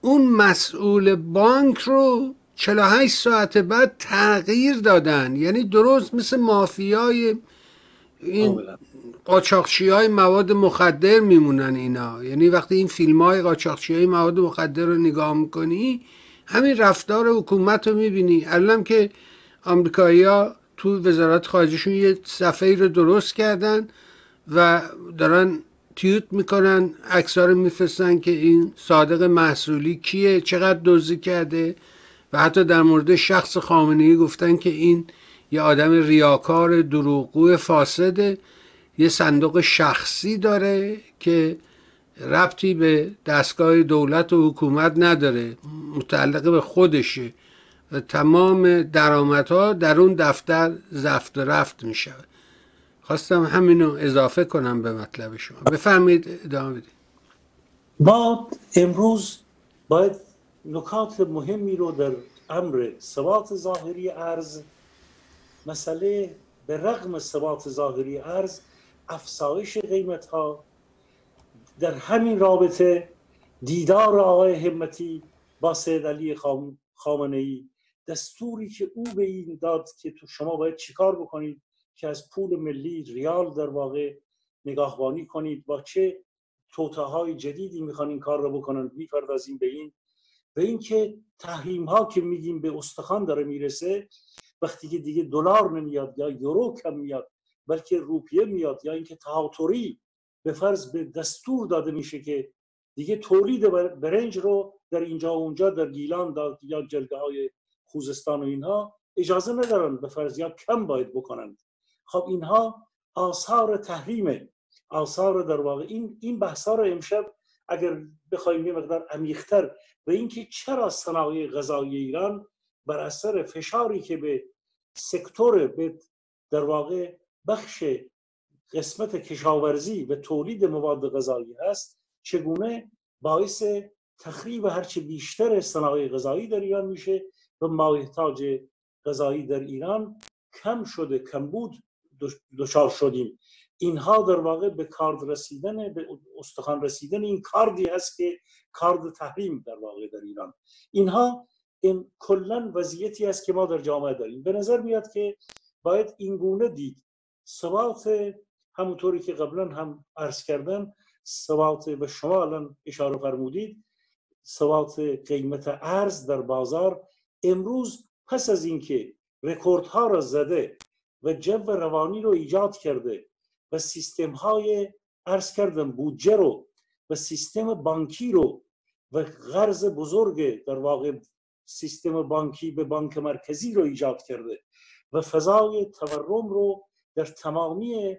اون مسئول بانک رو چهل و هشت ساعت بعد تغییر دادن، یعنی درست مثل مافیای این قاچاقچیای مواد مخدر میمونن اینا. یعنی وقتی این فیلم‌های قاچاقچیای مواد مخدر رو نگاه میکنی همین رفتار حکومت رو میبینی. الان که آمریکایی‌ها تو وزارت خارجشون یه صفحه‌ای رو درست کردن و دارن تیوت میکنن، عکس‌ها رو میفرستن که این صادق محصولی کیه، چقدر دزدی کرده، و حتی در مورد شخص خامنه‌ای گفتن که این یه آدم ریاکار، دروغگو، فاسده، یه صندوق شخصی داره که ربطی به دستگاه دولت و حکومت نداره، متعلق به خودشه و تمام درآمدها در اون دفتر زفت و رفت میشه. خواستم همینو اضافه کنم به مطلب شما، بفرمایید ادامه بدید. ما امروز باید نکات مهمی رو در امر ثبات ظاهری ارز، مسئله به رغم ثبات ظاهری ارز، افزایش قیمت ها، در همین رابطه دیدار آقای همتی با سید علی خامنه‌ای، دستوری که او به این داد که تو شما باید چیکار بکنید که از پول ملی ریال در واقع نگاهبانی کنید، با چه توطئه‌های جدیدی میخوان این کار رو بکنن، میپردازیم به این و اینکه تحریم ها که میگیم به استخوان داره میرسه، وقتی که دیگه دلار نمیاد یا یورو کم میاد بلکه روپیه میاد، یا اینکه تهاوتری به فرض به دستور داده میشه که دیگه تولید برنج رو در اینجا و اونجا، در گیلان داد یا جلگه های خوزستان و اینها اجازه ندارن به فرض، یا کم باید بکنند. خب اینها آثار تحریمه، آثار در واقع این این بحثا رو امشب اگر بخوایم یه مقدار عمیق‌تر، و اینکه چرا صنایع غذایی ایران بر اثر فشاری که به سکتور، به در واقع بخش قسمت کشاورزی و تولید مواد غذایی هست، چگونه باعث تخریب هرچه بیشتر صنایع غذایی در ایران میشه و مایحتاج غذایی در ایران کم شده، کمبود دچار شدیم. اینها در واقع به کارد رسیدن، به استخوان رسیدن این کاردی هست که کارد تحریم در واقع در ایران. اینها این کلا وضعیتی است که ما در جامعه داریم. به نظر میاد که باید این گونه دید ثبات، همونطوری که قبلا هم عرض کردم، ثبات و شما الان اشاره فرمودید، ثبات قیمت ارز در بازار امروز پس از اینکه رکوردها را زده و جو روانی رو ایجاد کرده و سیستم های عرض کردم بودجه رو و سیستم بانکی رو و قرض بزرگ در واقع سیستم بانکی به بانک مرکزی رو ایجاد کرده و فضای تورم رو در تمامی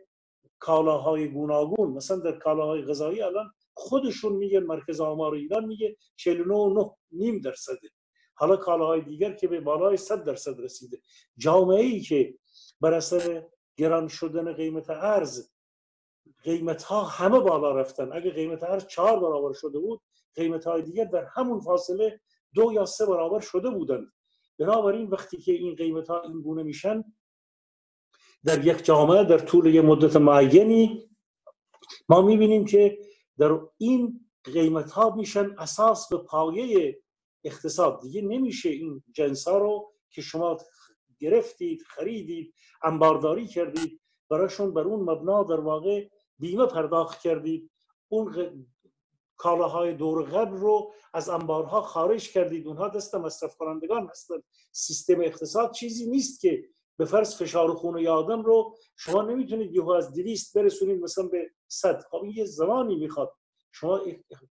کالاهای گوناگون، مثلا در کالاهای غذایی الان خودشون میگن، مرکز آمار ایران میگه چهل و نه و نه دهم درصده، حالا کالاهای دیگر که به بالای صد درصد رسیده. جامعه ای که بر اثر گران شدن قیمت ارز قیمت ها همه بالا رفتن. اگه قیمت ارز چهار برابر شده بود، قیمت های دیگر در همون فاصله دو یا سه برابر شده بودند. بنابراین وقتی که این قیمت ها این گونه میشن در یک جامعه در طول یک مدت معینی، ما میبینیم که در این قیمت ها میشن اساس و پایه اقتصاد. دیگه نمیشه این جنس ها رو که شما گرفتید، خریدید، انبارداری کردید، براشون بر اون مبنا در واقع بیمه پرداخت کردید، اون غ... کالاهای دور قبل رو از انبارها خارج کردید، اونها دست مصرف کنندگان هستند. سیستم اقتصاد چیزی نیست که به فرض فشار خون یه آدم رو شما نمیتونید یهو از دویست برسونید مثلا به صد. خب این یه زمانی میخواد. شما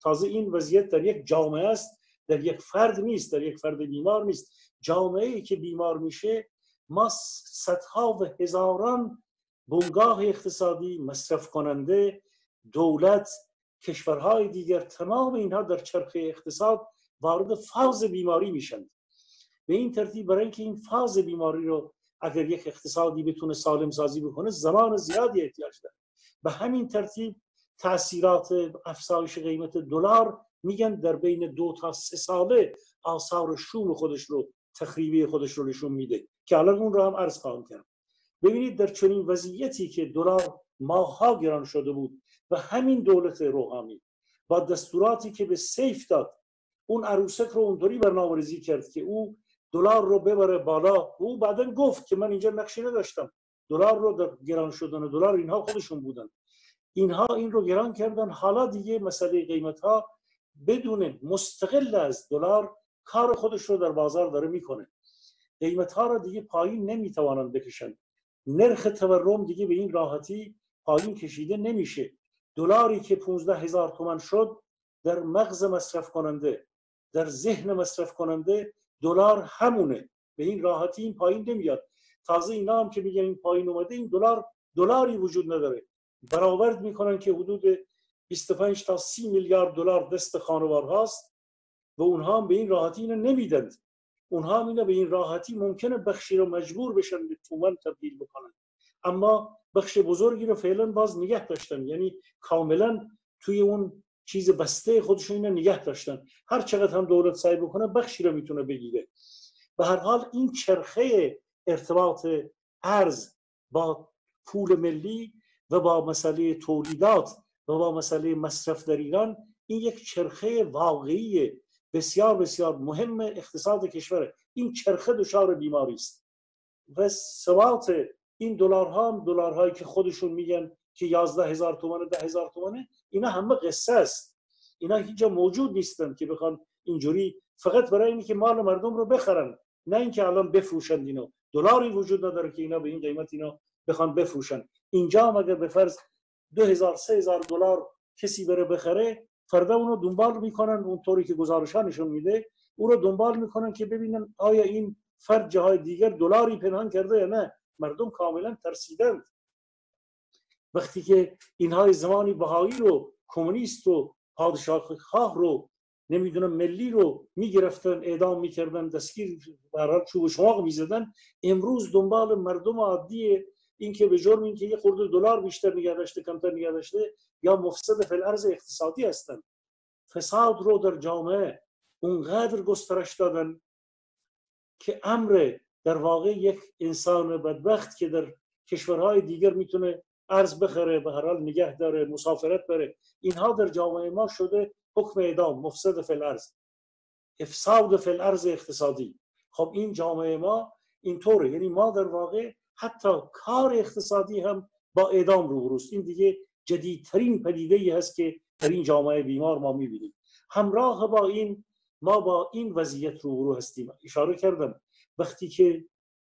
تازه این وضعیت در یک جامعه است، در یک فرد نیست، در یک فرد بیمار نیست. جامعه‌ای که بیمار میشه، ما صدها و هزاران بنگاه اقتصادی، مصرف کننده، دولت، کشورهای دیگر، تمام اینها در چرخه اقتصاد وارد فاز بیماری میشن. به این ترتیب برای اینکه این فاز بیماری رو اگر یک اقتصادی بتونه سالم سازی بکنه زمان زیادی احتیاج داره. به همین ترتیب تاثیرات افزایش قیمت دلار میگن در بین دو تا سه ساله آثار شوم خودش رو، تخریبی خودش رو نشون میده که الان اون رو هم عرض خواهم کرد. ببینید در چنین وضعیتی که دلار ماه‌ها گران شده بود و همین دولت روحانی با دستوراتی که به سیف داد اون عروسک رو اونطوری برنامه‌ریزی کرد که او دلار رو ببره بالا. او بعدا گفت که من اینجا نقشی نداشتم، دلار رو در گران شدن دلار اینها خودشون بودن، اینها این رو گران کردن. حالا دیگه مسئله قیمت ها بدون مستقل از دلار کار خودش رو در بازار داره میکنه. قیمت ها رو دیگه پایین نمیتوانند بکشن. نرخ تورم دیگه به این راحتی پایین کشیده نمیشه. دلاری که پانزده هزار تومان شد در مغز مصرف کننده، در ذهن مصرف کننده دلار همونه، به این راحتی این پایین نمیاد. تازه اینا هم که میگن این پایین اومده، این دلار دلاری وجود نداره. برآورد میکنن که حدود بیست و پنج تا سی میلیارد دلار دست خانوارهاست و اونها هم به این راحتی اینو نمیدند. اونها هم اینو به این راحتی ممکنه بخشی رو مجبور بشن به تومان تبدیل بکنن، اما بخش بزرگی رو فعلا باز نگه داشتن، یعنی کاملا توی اون چیز بسته خودشون اینا نگه داشتن. هر چقدر هم دولت سعی بکنه بخشی رو میتونه بگیره. به هر حال این چرخه ارتباط ارز با پول ملی و با مسئله تولیدات و با مسئله مصرف در ایران، این یک چرخه واقعی بسیار بسیار مهم اقتصاد کشوره. این چرخه دچار بیماری است و ثبات این دلارها هم دلارهایی که خودشون میگن که یازده هزار تومانه، ده هزار تومانه، اینا همه قصه است. اینا هیچ جا موجود نیستن که بخوان اینجوری فقط برای اینی که مال مردم رو بخرن، نه اینکه الان بفروشن. اینو دلاری وجود نداره که اینا به این قیمت اینا بخوان بفروشن. اینجا هم اگر به فرض دو هزار سه هزار دلار کسی بره بخره، فردا اونو دنبال میکنن، اونطوری که گزارش‌ها نشون میده اون رو دنبال میکنن که ببینن آیا این فرد جاهای دیگر دلاری پنهان کرده یا نه. مردم کاملا ترسیدند. وقتی که اینهای زمانی بهایی رو، کمونیست رو، پادشاهخواه رو، نمیدونم ملی رو میگرفتن، اعدام میکردن، دستگیر به هر حال چوب و چماق میزدن، امروز دنبال مردم عادیه. این که به جرم اینکه یه خورده دلار بیشتر نگه داشته، کمتر نگه داشته، یا مفسد فی الارض اقتصادی هستن. فساد رو در جامعه اونقدر گسترش دادن که امر در واقع یک انسان بدبخت که در کشورهای دیگر میتونه ارز بخره، به هر حال نگه داره، مسافرت بره، اینها در جامعه ما شده حکم اعدام، مفسد فی الارض، افساد فی الارض اقتصادی. خب این جامعه ما اینطوره، یعنی ما در واقع حتی کار اقتصادی هم با اعدام روبروست. این دیگه جدیدترین پدیده‌ای هست که در این جامعه بیمار ما میبینیم. همراه با این ما با این وضعیت روبرو هستیم. اشاره کردم وقتی که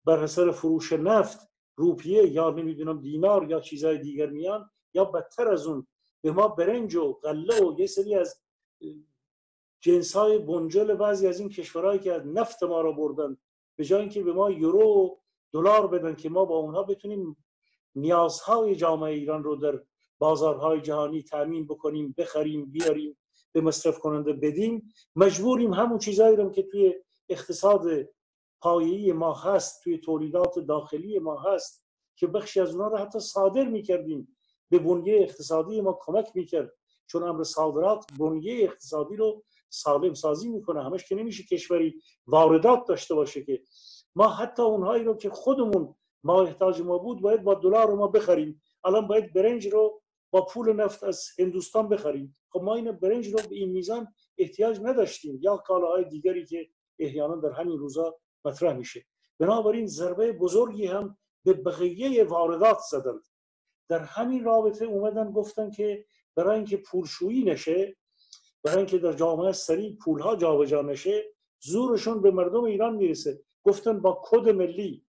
بر اثر فروش نفت روپیه یا نمیدونم دینار یا چیزهای دیگر میان، یا بدتر از اون به ما برنج و غله و یه سری از جنس‌های بنجل بعضی از این کشورهایی که از نفت ما را بردن، به جای اینکه به ما یورو و دلار بدن که ما با اونها بتونیم نیازهای جامعه ایران رو در بازارهای جهانی تامین بکنیم، بخریم، بیاریم، به مصرف کننده بدیم، مجبوریم همون چیزایی رو که توی اقتصاد پایه‌ای ما هست، توی تولیدات داخلی ما هست که بخشی از اونها رو حتی صادر می‌کردیم به بنیه اقتصادی ما کمک میکرد، چون امر صادرات بنیه اقتصادی رو سالم سازی میکنه. همش که نمیشه کشوری واردات داشته باشه، که ما حتی اونهایی رو که خودمون ما احتیاج ما بود باید با دلار ما بخریم. الان باید برنج رو با پول نفت از هندوستان بخریم. خب ما این برنج رو به این میزان احتیاج نداشتیم، یا کالاهای دیگری که احیانا در همین روزا مطرح میشه. بنابراین ضربه بزرگی هم به بقیه واردات زدند. در همین رابطه اومدن گفتن که برای اینکه پولشویی نشه، برای اینکه در جامعه سریع پولها جابجا نشه، زورشون به مردم ایران میرسه. گفتن با کد ملی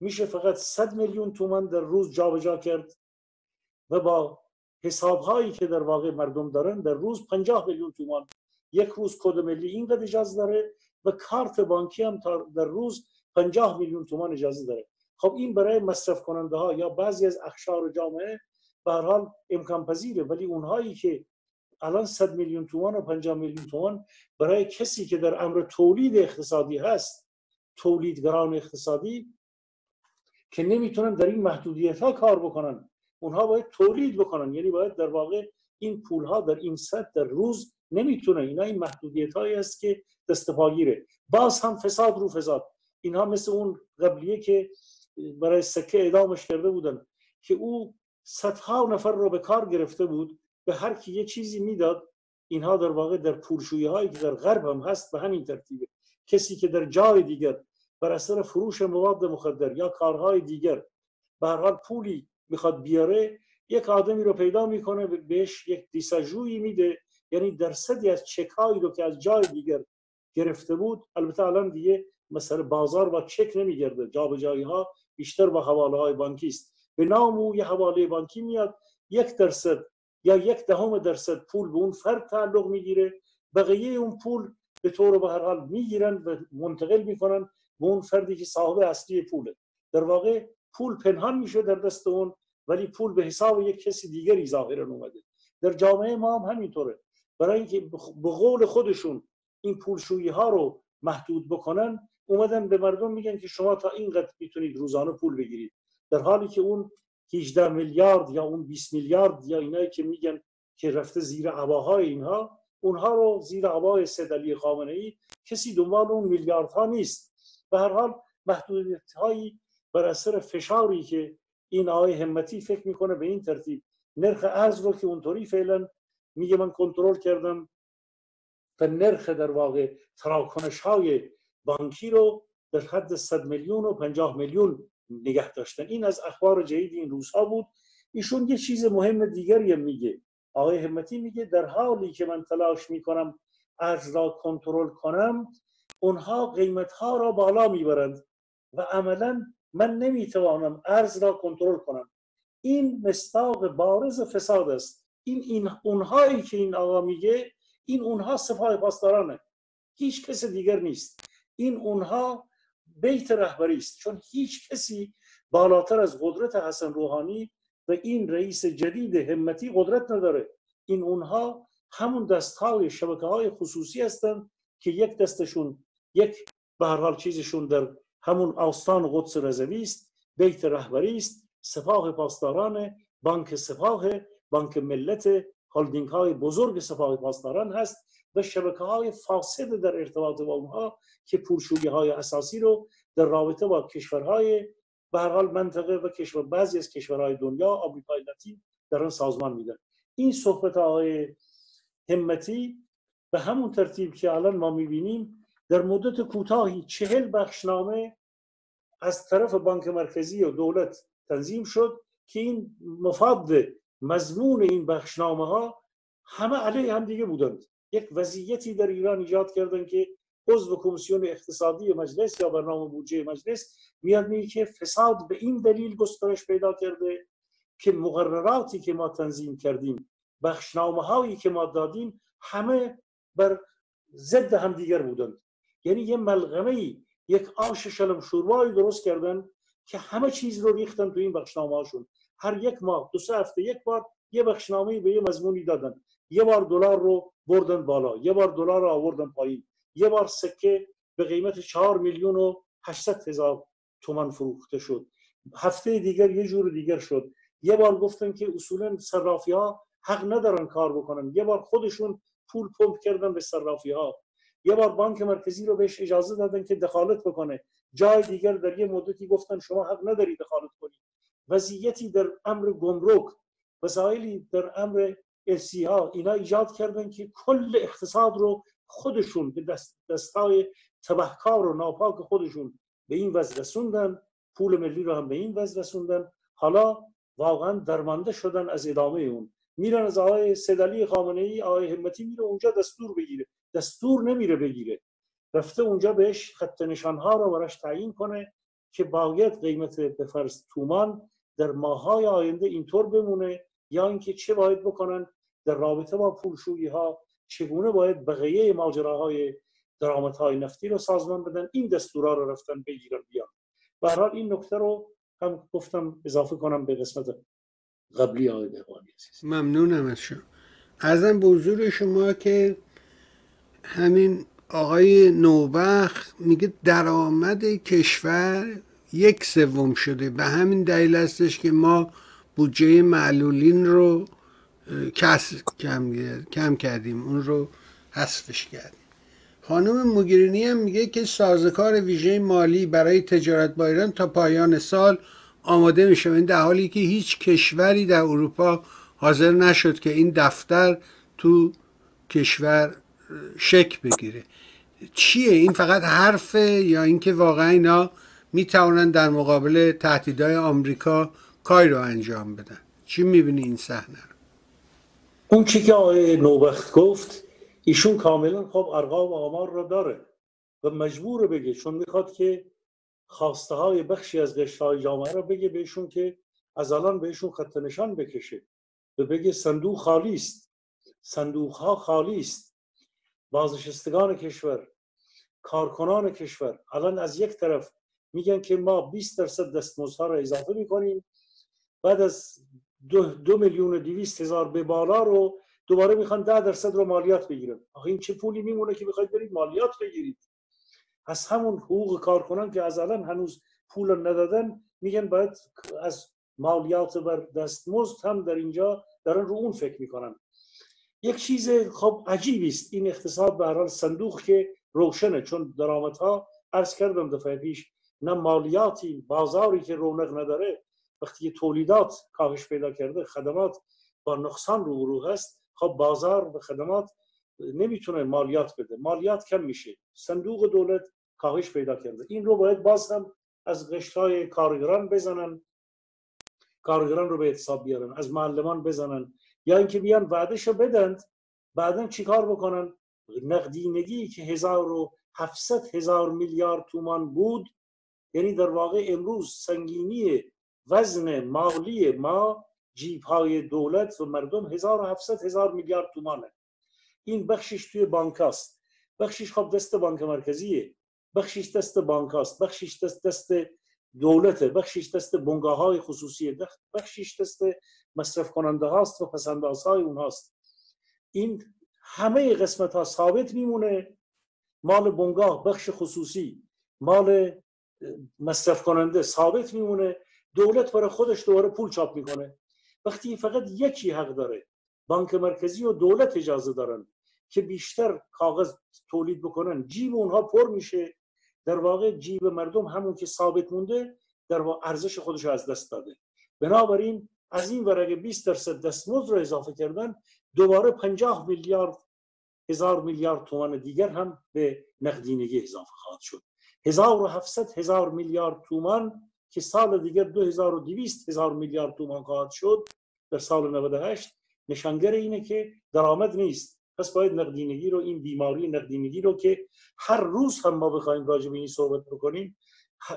میشه فقط صد میلیون تومان در روز جابجا کرد و با حسابهایی که در واقع مردم دارن در روز پنجاه میلیون تومان یک روز کد ملی اینقدر اجازه داره و کارت بانکی هم در روز پنجاه میلیون تومان اجازه داره. خب این برای مصرف کننده ها یا بعضی از اقشار جامعه به هر حال امکان پذیره، ولی اونهایی که الان صد میلیون تومان و پنجاه میلیون تومان برای کسی که در امر تولید اقتصادی هست، تولیدگران اقتصادی که نمیتونن در این محدودیت ها کار بکنن، اونها باید تولید بکنن، یعنی باید در واقع این پول ها در این سطح در روز نمیتونن. اینا این محدودیت هایی است که دست پاگیره. باز هم فساد رو فساد. اینها مثل اون قبلیه که برای سکه اعدامش کرده بودن، که او صدها نفر رو به کار گرفته بود، به هر کی یه چیزی میداد. اینها در واقع در پولشویی هایی که در غرب هم هست به همین ترتیبه. کسی که در جای دیگر بر اثر فروش مواد مخدر یا کارهای دیگر به هر حال پولی میخواد بیاره، یک آدمی رو پیدا میکنه، بهش یک دیساژویی میده، یعنی درصدی از چکایی رو که از جای دیگر گرفته بود. البته الان دیگه مثلا بازار با چک نمیگرده، جابجایی ها بیشتر با حواله های بانکی است. به نام او یه حواله بانکی میاد، یک درصد یا یک دهم درصد پول به اون فرد تعلق میگیره، بقیه اون پول به طور به هر حال میگیرن و منتقل میکنن به اون فردی که صاحب اصلی پوله. در واقع پول پنهان میشه در دست اون، ولی پول به حساب یک کسی دیگری ظاهرا اومده. در جامعه ما هم همینطوره. برای اینکه به قول خودشون این پولشویی ها رو محدود بکنن، اومدن به مردم میگن که شما تا اینقدر میتونید روزانه پول بگیرید، در حالی که اون هجده میلیارد یا اون بیست میلیارد یا اینایی که میگن که رفته زیر عباهای اینها، اونها رو زیر عبای سید علی خامنه ای کسی دنبال اون میلیاردها نیست. به هر حال محدودیت هایی بر اثر فشاری که این آقای همتی فکر میکنه به این ترتیب نرخ ارز رو که اونطوری فعلا میگه من کنترل کردم، و نرخ در واقع تراکنش های بانکی رو در حد صد میلیون و پنجاه میلیون نگه داشتن. این از اخبار جدید این روزها بود. ایشون یه چیز مهم دیگری هم میگه. آقای همتی میگه در حالی که من تلاش میکنم ارز را کنترل کنم، اونها قیمت ها را بالا میبرند و عملا من نمیتوانم ارز را کنترل کنم. این مصداق بارز فساد است. این این اونهایی که این آقا میگه، این اونها سپاه پاسدارانه، هیچ کس دیگر نیست. این اونها بیت رهبری است، چون هیچ کسی بالاتر از قدرت حسن روحانی و این رئیس جدید همتی قدرت نداره. این اونها همون دستهای شبکه های خصوصی هستند که یک دستشون یک به هر حال چیزشون در همون آستان قدس رضوی است، بیت رهبری است، سپاه پاسداران، بانک سپاه، بانک ملت، هلدینگ های بزرگ سپاه پاسداران هست و شبکه های فاسد در ارتباط با اونها که پولشویی های اساسی رو در رابطه با کشورهای به هر حال منطقه و کشور بعضی از کشورهای دنیا، آمریکای لاتین دارن سازمان میدن. این صحبت های همتی به همون ترتیب که الان ما میبینیم در مدت کوتاهی چهل بخشنامه از طرف بانک مرکزی و دولت تنظیم شد که این مفاد مضمون این بخشنامه ها همه علیه هم دیگه بودند. یک وضعیتی در ایران ایجاد کردند که عضو کمیسیون اقتصادی مجلس یا برنامه بودجه مجلس میاد میگه که فساد به این دلیل گسترش پیدا کرده که مقرراتی که ما تنظیم کردیم، بخشنامه هایی که ما دادیم، همه بر ضد هم دیگر بودند. یعنی یه ملغمه‌ای، یک آش شلم شوربایی درست کردن که همه چیز رو ریختن تو این بخشنامه هاشون. هر یک ماه، دو سه هفته یک بار یه بخشنامه‌ای به یه مضمونی دادن. یه بار دلار رو بردن بالا، یه بار دلار رو آوردن پایین، یه بار سکه به قیمت چهار میلیون و هشتصد هزار تومان فروخته شد، هفته دیگر یه جور دیگر شد، یه بار گفتن که اصولا صرافی ها حق ندارن کار بکنن، یه بار خودشون پول پمپ کردن به صرافی ها، یه بار بانک مرکزی رو بهش اجازه دادن که دخالت بکنه، جای دیگر در یه مدتی گفتن شما حق نداری دخالت کنی. وضعیتی در امر گمرک، وسایلی در امر ارسی ها، اینا ایجاد کردن که کل اقتصاد رو خودشون به دست دستای تبهکار و ناپاک خودشون به این وضع رسوندن، پول ملی رو هم به این وضع رسوندن. حالا واقعا درمانده شدن از ادامه اون، میرن از آقای سیدعلی خامنه‌ای، آقای همتی میره اونجا دستور بگیره، دستور نمیره بگیره، رفته اونجا بهش خط نشانها رو براش تعیین کنه که باید قیمت به فرض تومان در ماهای آینده اینطور بمونه، یا اینکه چه باید بکنن در رابطه با پولشویی ها، چگونه باید بقیه ماجراهای درآمدهای نفتی رو سازمان بدن. این دستورا رو رفتن بگیرن بیان. به هر حال این نکته رو هم گفتم اضافه کنم به قسمت قبلی آقای بهبهانی عزیز. ممنونم از شما. عرضم به حضور شما که همین آقای نوبخت میگه درآمد کشور یک سوم شده، به همین دلیل هستش که ما بودجه معلولین رو کم کردیم، اون رو حذفش کردیم. خانم موگرینی هم میگه که سازوکار ویژه مالی برای تجارت با ایران تا پایان سال آماده میشه، این در حالی که هیچ کشوری در اروپا حاضر نشد که این دفتر تو کشور شک بگیره. چیه این؟ فقط حرفه یا اینکه واقعا اینا میتوانن در مقابل تهدیدهای آمریکا کاری رو انجام بدن؟ چی میبینی این صحنه رو؟ اون چی که آقای نوبخت گفت، ایشون کاملا خب ارقام و آمار رو داره و مجبور بگه، چون میخواد که خواسته های بخشی از قشرهای جامعه رو بگه بهشون که از الان بهشون خط نشان بکشه و بگه صندوق خالی است، صندوق ها خالی است، بازنشستگان کشور، کارکنان کشور الان از یک طرف میگن که ما بیست درصد دستمزدها رو اضافه میکنیم، بعد از دو, دو میلیون و دویست هزار به بالا رو دوباره میخوان ده درصد رو مالیات بگیرن. آخه این چه پولی میمونه که بخواید برید مالیات بگیرید؟ از همون حقوق کارکنان که از الان هنوز پول ندادن، میگن باید از مالیات بر دستمزد هم در اینجا دارن رو اون فکر میکنن. یک چیز خب عجیبی است این اقتصاد، به هر حال صندوق که روشنه، چون درآمدها عرض کردم دفعه پیش، نه مالیاتی، بازاری که رونق نداره، وقتی تولیدات کاهش پیدا کرده، خدمات با نقصان روبرو هست، خب بازار به خدمات نمیتونه مالیات بده، مالیات کم میشه، صندوق دولت کاهش پیدا کرده. این رو باید باز هم از قشرهای کارگران بزنن، کارگران رو به حساب بیارن، از معلمان بزنن، یا اینکه بیان وعدهشو بدند بعدا چیکار بکنن. نقدینگی که هزار و هفتصد هزار میلیارد تومان بود، یعنی در واقع امروز سنگینی وزن مالی ما جیب‌های دولت و مردم هزار و هفتصد هزار میلیارد تومانه. این بخشش توی بانکاست، بخشش خب دست بانک مرکزیه، بخشش دست بانکاست، بخشش دست دست دولته، بخشش دست بنگاه‌های خصوصیه، بخشش دست مصرف کننده هاست و پسندازهای اون هاست. این همه قسمت ها ثابت میمونه، مال بنگاه، بخش خصوصی، مال مصرف کننده ثابت میمونه، دولت برای خودش دوباره پول چاپ میکنه. وقتی فقط یکی حق داره، بانک مرکزی و دولت اجازه دارن که بیشتر کاغذ تولید بکنن، جیب اونها پر میشه، در واقع جیب مردم همون که ثابت مونده در واقع ارزش خودش رو از دست داده. بنابراین از این ور اگه بیست درصد دستمزد رو اضافه کردن، دوباره پنجاه میلیارد هزار میلیارد تومان دیگر هم به نقدینگی اضافه خواهد شد. هزار و هفتصد هزار میلیارد تومان که سال دیگر دو هزار و دویست هزار میلیارد تومان خواهد شد در سال نود و هشت، نشانگر اینه که درآمد نیست. پس باید نقدینگی رو، این بیماری نقدینگی رو که هر روز هم ما بخوایم راجع به این صحبت بکنیم،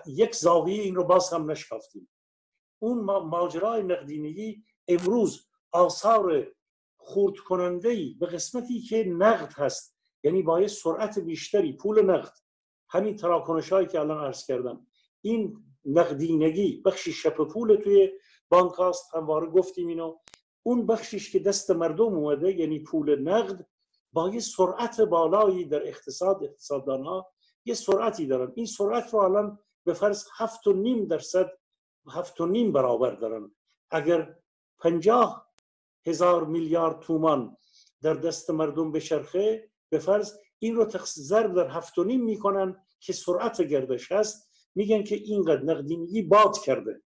یک زاویه این رو باز هم نشکافتیم. اون ماجرای نقدینگی امروز آثار خرد کننده‌ای به قسمتی که نقد هست، یعنی باید سرعت بیشتری پول نقد، همین تراکنش‌هایی که الان عرض کردم، این نقدینگی بخشی شپ پول توی بانک هاست، همواره گفتیم اینو، اون بخشیش که دست مردم اومده یعنی پول نقد، با یه سرعت بالایی در اقتصاد، اقتصاددان ها یه سرعتی دارن، این سرعت رو الان به فرض هفت و نیم درصد، هفت و نیم برابر دارن. اگر پنجاه هزار میلیارد تومان در دست مردم بچرخه، به فرض این رو ضرب در هفتونیم میکنن که سرعت گردش هست، میگن که اینقدر نقدینگی باد کرده.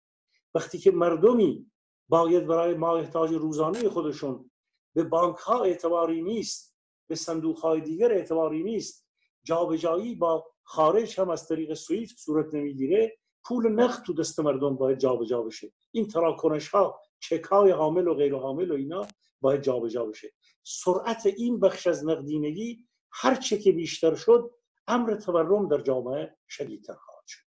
وقتی که مردمی باید برای ما احتیاج روزانه خودشون به بانک ها اعتباری نیست، به صندوق های دیگر اعتباری نیست، جابجایی با خارج هم از طریق سویفت صورت نمیگیره، پول نقد تو دست مردم باید جابجا بشه. این تراکنش ها، چک های عامل و غیر عامل و اینا باید جابجا بشه. سرعت این بخش از نقدینگی هر چه که بیشتر شد، امر تورم در جامعه شدیدتر خواهد شد.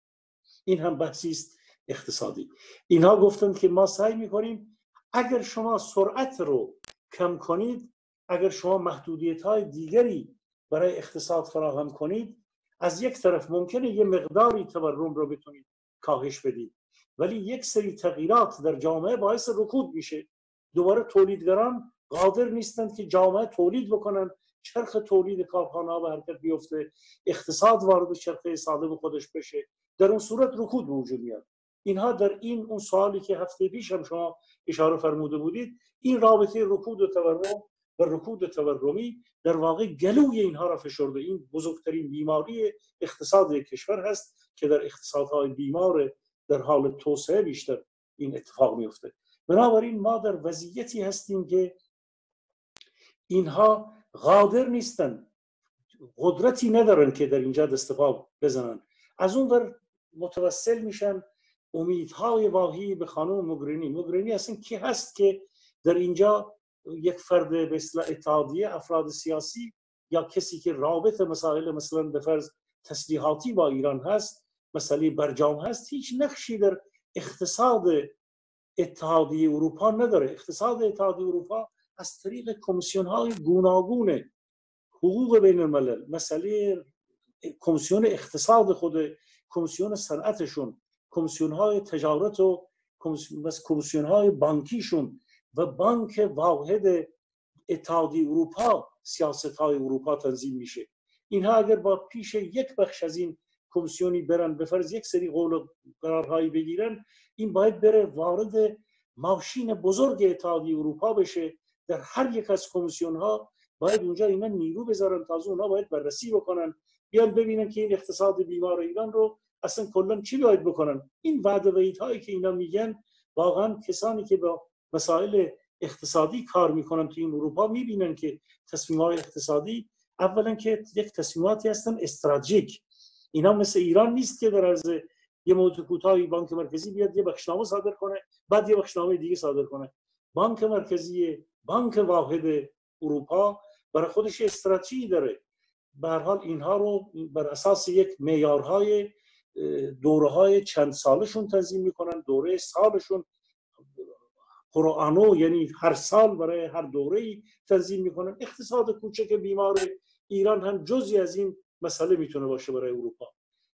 این هم بحثی است اقتصادی. اینها گفتند که ما سعی میکنیم اگر شما سرعت رو کم کنید، اگر شما محدودیت های دیگری برای اقتصاد فراهم کنید، از یک طرف ممکنه یه مقداری تورم رو بتونید کاهش بدید، ولی یک سری تغییرات در جامعه باعث رکود میشه. دوباره تولیدگران قادر نیستند که جامعه تولید بکنن، چرخ تولید کارخانه‌ها به حرکت بیفته، اقتصاد وارد چرخه سالم خودش بشه، در اون صورت رکود به وجود میاد. اینها در این اون سوالی که هفته پیش هم شما اشاره فرموده بودید، این رابطه رکود و تورم و رکود تورمی در واقع گلوی اینها را فشرده. این بزرگترین بیماری اقتصاد کشور هست که در اقتصادهای بیمار در حال توسعه بیشتر این اتفاق میفته. بنابراین ما در وضعیتی هستیم که اینها قادر نیستن، قدرتی ندارن که در اینجا دست پا بزنن. از اون ور متوسل میشن امیدهای واهی به خانم موگرینی. موگرینی اصلا کی هست که در اینجا یک فرد به اصطلاح اتحادیه افراد سیاسی یا کسی که رابط مسائل مثلا به فرض تسلیحاتی با ایران هست، مسئله برجام هست، هیچ نقشی در اقتصاد اتحادیه اروپا نداره. اقتصاد اتحادیه اروپا از طریق کمیسیون های گوناگون حقوق بین الملل، مسئله کمیسیون اقتصاد خود، کمیسیون صنعتشون، کمیسیون های تجارت و کمیسیون های بانکیشون و بانک واحد اتحادیه اروپا سیاست های اروپا تنظیم میشه. اینها اگر با پیش یک بخش از این کمیسیونی برن، به فرض یک سری قول و قرارهایی بگیرن، این باید بره وارد ماشین بزرگ اتحادیه اروپا بشه. در هر یک از کمیسیون ها باید اونجا اینا نیرو بذارن، تازه اونها باید بررسی بکنن، بیان ببینن که این اقتصاد بیمار ایران رو اصلا کلا چی باید بکنن. این وعده و ایدهایی که اینا میگن، واقعا کسانی که با مسائل اقتصادی کار میکنن تو این اروپا میبینن که تصمیم‌های اقتصادی اولا که یک تصمیماتی هستن استراتژیک. اینا مثل ایران نیست که در عرض یه مدت کوتاهی بانک مرکزی بیاد یه بخشنامه صادر کنه، بعد یه بخشنامه دیگه صادر کنه. بانک مرکزی، بانک واحد اروپا برای خودش استراتژی داره. به هر حال اینها رو بر اساس یک معیارهای دوره‌های چند سالشون تنظیم میکنن. دوره سالشون قرآنو، یعنی هر سال برای هر دوره‌ای تنظیم میکنن. اقتصاد کوچک بیمار ایران هم جزئی از این مسئله میتونه باشه برای اروپا.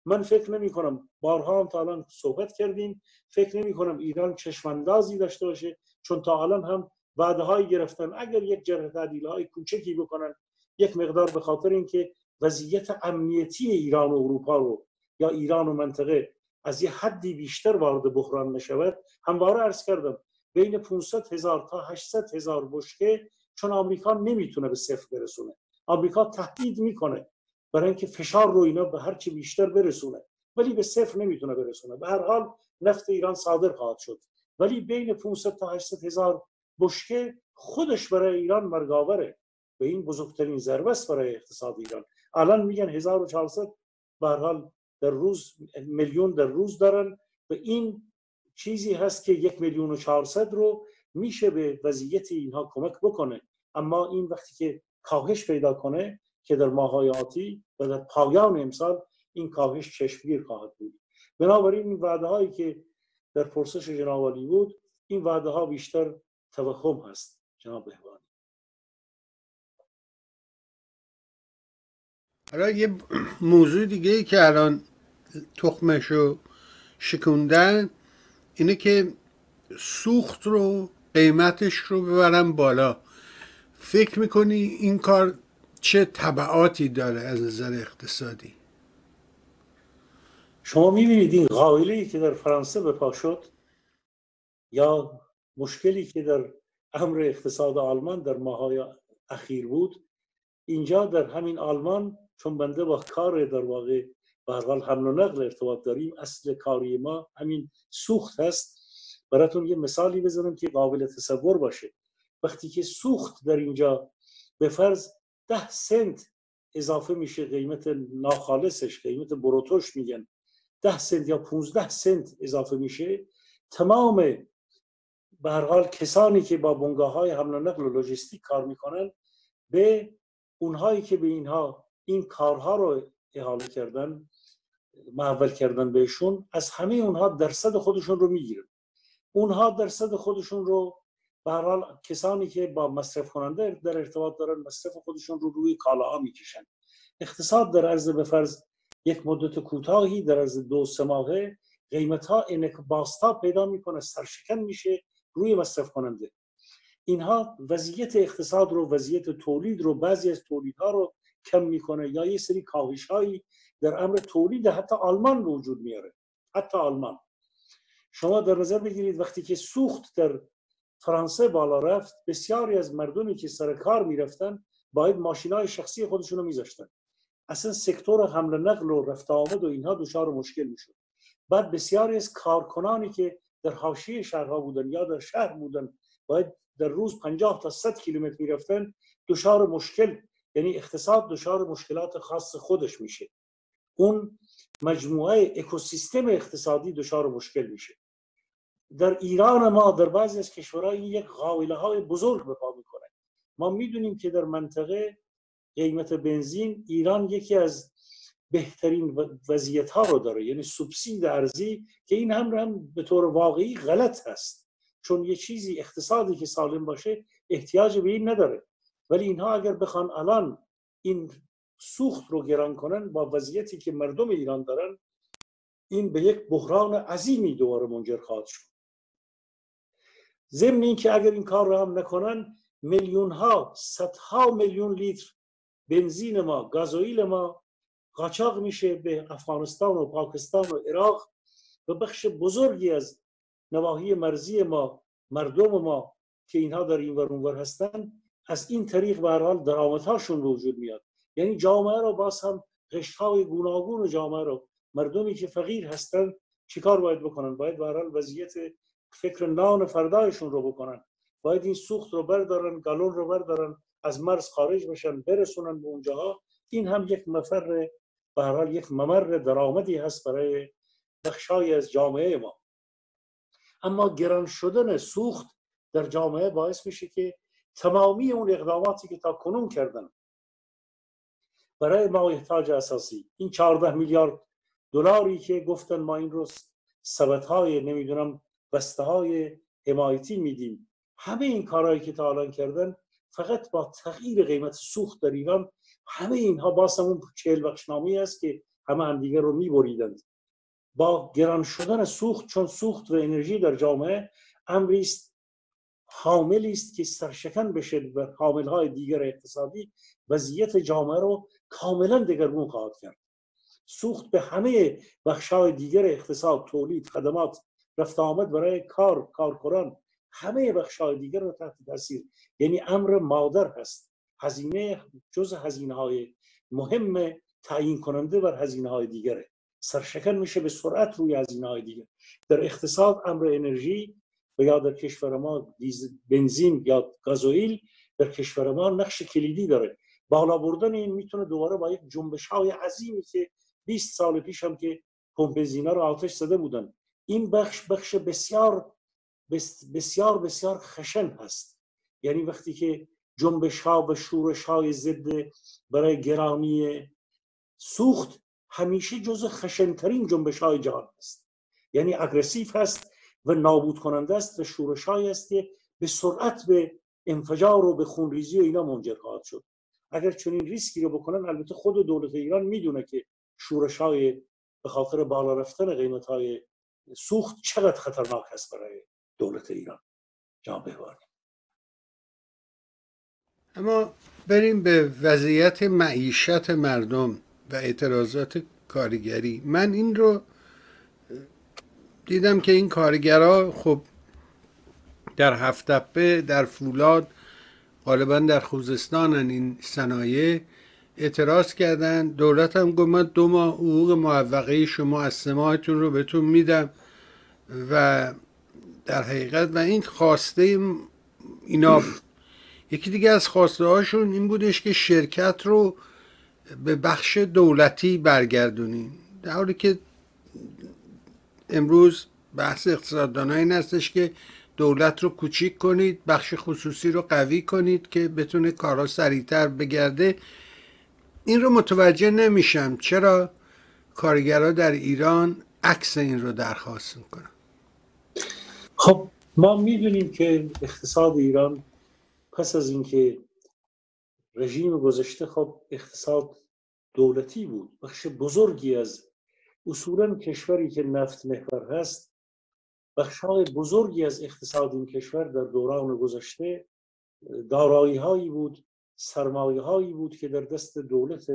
من فکر نمی کنم، بارها هم تا الان صحبت کردیم، فکر نمی کنم ایران چشماندازی داشته باشه، چون تا الان هم وعده‌هایی گرفتن. اگر یک جرح تعدیل‌های کوچکی بکنن، یک مقدار به خاطر اینکه وضعیت امنیتی ایران و اروپا رو یا ایران و منطقه از یه حدی بیشتر وارد بحران نشود. همواره عرض کردم بین پانصد هزار تا هشتصد هزار بشکه، چون آمریکا نمیتونه به صفر برسونه. آمریکا تهدید میکنه برای اینکه فشار رو اینا به هر چی بیشتر برسونه، ولی به صفر نمیتونه برسونه. به هر حال نفت ایران صادر خواهد شد، ولی بین پانصد تا هشتصد هزار بشکه خودش برای ایران مرگ آوره و این بزرگترین ضربه است برای اقتصاد ایران. الان میگن هزار و چهارصد به هر حال در روز، میلیون در روز دارن و این چیزی هست که یک میلیون و چهارصد رو میشه به وضعیت اینها کمک بکنه. اما این وقتی که کاهش پیدا کنه که در ماه‌های آتی و در پایان امسال این کاهش چشمگیر خواهد بود. بنابراین این وعده هایی که در پرسش جناب عالی بود، این وعده ها بیشتر توهم هست. جناب بهبهانی، حالا یه موضوع دیگه ای که الان تخمشو شکوندن اینه که سوخت رو، قیمتش رو ببرن بالا. فکر میکنی این کار چه تبعاتی داره از نظر اقتصادی؟ شما میبینید این قائله‌ای که در فرانسه به پا شد یا مشکلی که در امر اقتصاد آلمان در ماهای اخیر بود، اینجا در همین آلمان، چون بنده با کار در واقع به هر حال حمل و نقل ارتباط داریم، اصل کاری ما همین سوخت هست. براتون یه مثالی بزنم که قابل تصور باشه. وقتی که سوخت در اینجا به فرض ده سنت اضافه میشه، قیمت ناخالصش، قیمت بروتوش میگن، ده سنت یا پونزده سنت اضافه میشه، تمام به هر حال کسانی که با بنگاه‌های حمل و نقل و لوجستیک کار میکنن، به اونهایی که به اینها این کارها رو احاله کردن، محول کردن بهشون، از همه اونها درصد خودشون رو میگیرن. اونها درصد خودشون رو به هر حال، کسانی که با مصرف کننده در ارتباط دارن، مصرف خودشون رو روی کالاها میکشن. اقتصاد در عرض به فرض یک مدت کوتاهی، در عرض دو سه ماهه، قیمت‌ها انکباستا پیدا میکنه، سرشکن میشه روی مصرف کننده. اینها وضعیت اقتصاد رو، وضعیت تولید رو، بعضی از تولیدها رو کم میکنه، یا یه سری کاهش‌هایی در امر تولید حتی آلمان به وجود میاره. حتی آلمان شما در نظر بگیرید، وقتی که سوخت در فرانسه بالا رفت، بسیاری از مردمی که سر کار میرفتن باید ماشینای شخصی خودشونو میذاشتن، اصلا سکتور حمل و نقل و رفت آمد و اینها دچار مشکل میشد. بعد بسیاری از کارکنانی که در حاشیه شهرها بودن یا در شهر بودن، باید در روز پنجاه تا صد کیلومتر میرفتن، دچار مشکل، یعنی اقتصاد دچار مشکلات خاص خودش میشه. اون مجموعه اکوسیستم اقتصادی دچار مشکل میشه. در ایران ما، در بعضی از کشورهای، یک غاوله های بزرگ بپا میکنه. ما میدونیم که در منطقه قیمت بنزین، ایران یکی از بهترین وضعیت ها رو داره، یعنی سوبسید ارزی، که این هم هم به طور واقعی غلط هست، چون یه چیزی، اقتصادی که سالم باشه، احتیاج به این نداره. ولی اینها اگر بخوان الان این سوخت رو گران کنن با وضعیتی که مردم ایران دارن، این به یک بحران عظیمی دوباره منجر خواهد شد. ضمن این که اگر این کار رو هم نکنن، میلیون ها، صدها میلیون لیتر بنزین ما، گازوئیل ما قاچاق میشه به افغانستان و پاکستان و عراق، و بخش بزرگی از نواحی مرزی ما، مردم ما که اینها در این ور اونور هستن، از این طریق به هر حال درآمدهاشون به وجود میاد. یعنی جامعه رو باز هم، قشرهای گوناگون و جامعه رو، مردمی که فقیر هستن چیکار باید بکنن؟ باید به هر حال وضعیت فکر نان فردایشون رو بکنن. باید این سوخت رو بردارن، گالون رو بردارن، از مرز خارج بشن، برسونن به اونجاها. این هم یک مفر، به هر حال یک ممر درآمدی هست برای بخشای از جامعه ما. اما گران شدن سوخت در جامعه باعث میشه که تمامی اون اقداماتی که تا کنون کردن برای ما احتیاج اساسی، این چهارده میلیارد دلاری که گفتن ما این رو سبدهای، نمیدونم، بسته های حمایتی میدیم، همه این کارهایی که تا الان کردن، فقط با تغییر قیمت سوخت در ایران، همه اینها باز همون چهل بخشنامه‌ای است که همه همدیگر رو میبریدند. با گران شدن سوخت، چون سوخت و انرژی در جامعه امری است، حاملی است که سرشکن بشه و حاملهای دیگر اقتصادی، وضعیت جامعه رو کاملا دگرگون خواهد کرد. سوخت به همه بخش‌های دیگر اقتصاد، تولید، خدمات، رفت آمد برای کار، کارکنان، همه بخش‌های دیگر رو تحت تاثیر، یعنی امر مادر هست. هزینه، جز هزینه‌های مهم تعیین کننده بر هزینه‌های دیگره، سرشکن میشه به سرعت روی هزینه‌های دیگر. در اقتصاد امر انرژی، و یا در کشور ما بنزین یا گازوئیل، در کشور ما نقش کلیدی داره. بالا بردن این میتونه دوباره با یک جنبش‌های عظیمی که بیست سال پیش هم که پمپ بنزینا رو آتش زده بودن، این بخش بخش بسیار بسیار بسیار خشن هست. یعنی وقتی که جنبش‌ها و شورش‌های ضد برای گرانی سوخت، همیشه جزو خشن‌ترین جنبش‌های جهان است. یعنی اگریسیو هست و نابود کننده است و شورش‌هایی است که به سرعت به انفجار و به خونریزی و اینا منجر خواهد شد. اگر چنین ریسکی رو بکنن، البته خود دولت ایران میدونه که شورش‌های به خاطر بالا رفتن قیمت‌های سوخت چقدر خطرناک است برای دولت ایران. جناب بهبهانی، اما بریم به وضعیت معیشت مردم و اعتراضات کارگری. من این رو دیدم که این کارگرها، خب در هفتپه، در فولاد، غالبا در خوزستانن این صنایع، اعتراض کردن. دولت هم گفت من دو ماه حقوق معوقه شما از سماعتون رو بهتون میدم و در حقیقت و این خواسته اینا. یکی دیگه از خواسته هاشون این بودش که شرکت رو به بخش دولتی برگردونین، در حالی که امروز بحث اقتصاددان‌ها این هستش که دولت رو کوچیک کنید، بخش خصوصی رو قوی کنید که بتونه کارها سریعتر بگرده. این رو متوجه نمیشم چرا کارگرها در ایران عکس این رو درخواست میکنن. خب ما میدونیم که اقتصاد ایران پس از اینکه رژیم گذشته، خب اقتصاد دولتی بود، بخش بزرگی از اصولاً کشوری که نفت محور هست، بخش‌های بزرگی از اقتصاد این کشور در دوران گذشته دارایی‌هایی بود، سرمایه‌هایی بود که در دست دولت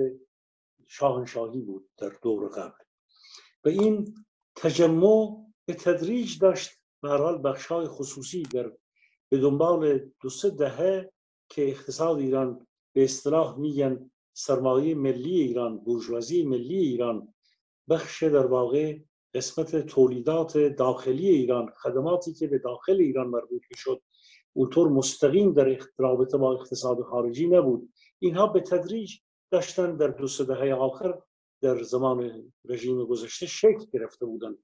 شاهنشاهی بود در دور قبل، و این تجمع به تدریج داشت به هر حال بخش‌های خصوصی در به دنبال دو سه دهه که اقتصاد ایران به اصطلاح میگن سرمایه ملی ایران، بورژوازی ملی ایران، بخش در واقع قسمت تولیدات داخلی ایران، خدماتی که به داخل ایران مربوط میشد، اونطور مستقیم در رابطه با اقتصاد خارجی نبود. اینها به تدریج داشتن در دو سه دهه آخر در زمان رژیم گذشته شکل گرفته بودند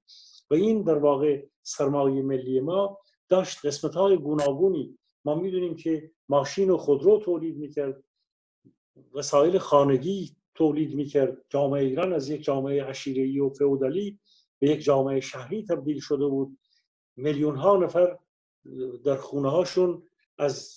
و این در واقع سرمایه ملی ما داشت قسمت‌های گوناگونی. ما می‌دونیم که ماشین و خودرو تولید می‌کرد، وسایل خانگی تولید می‌کرد. جامعه ایران از یک جامعه عشیره‌ای و فئودالی به یک جامعه شهری تبدیل شده بود. میلیون‌ها نفر در خونه‌هاشون از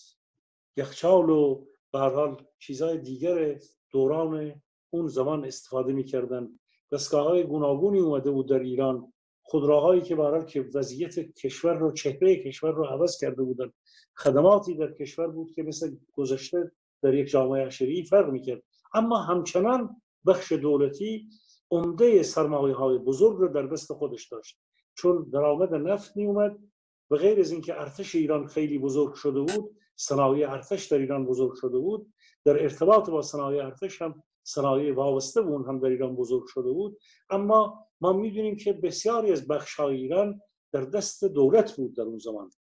یخچال و به هر حال چیزهای دیگر دوران اون زمان استفاده می‌کردند. دستگاه‌های گوناگونی اومده بود در ایران، خودروهایی که به هر حال که وضعیت کشور رو، چهره کشور رو عوض کرده بودند. خدماتی در کشور بود که مثل گذشته در یک جامعه عشیری فرق می‌کرد، اما همچنان بخش دولتی عمده سرمایه‌های بزرگ رو در دست خودش داشت، چون درآمد نفت میومد و غیر از اینکه ارتش ایران خیلی بزرگ شده بود، صنایع ارتش در ایران بزرگ شده بود، در ارتباط با صنایع ارتش هم صنایع وابسته به اون هم در ایران بزرگ شده بود. اما ما می‌دونیم که بسیاری از بخش‌های ایران در دست دولت بود در اون زمان.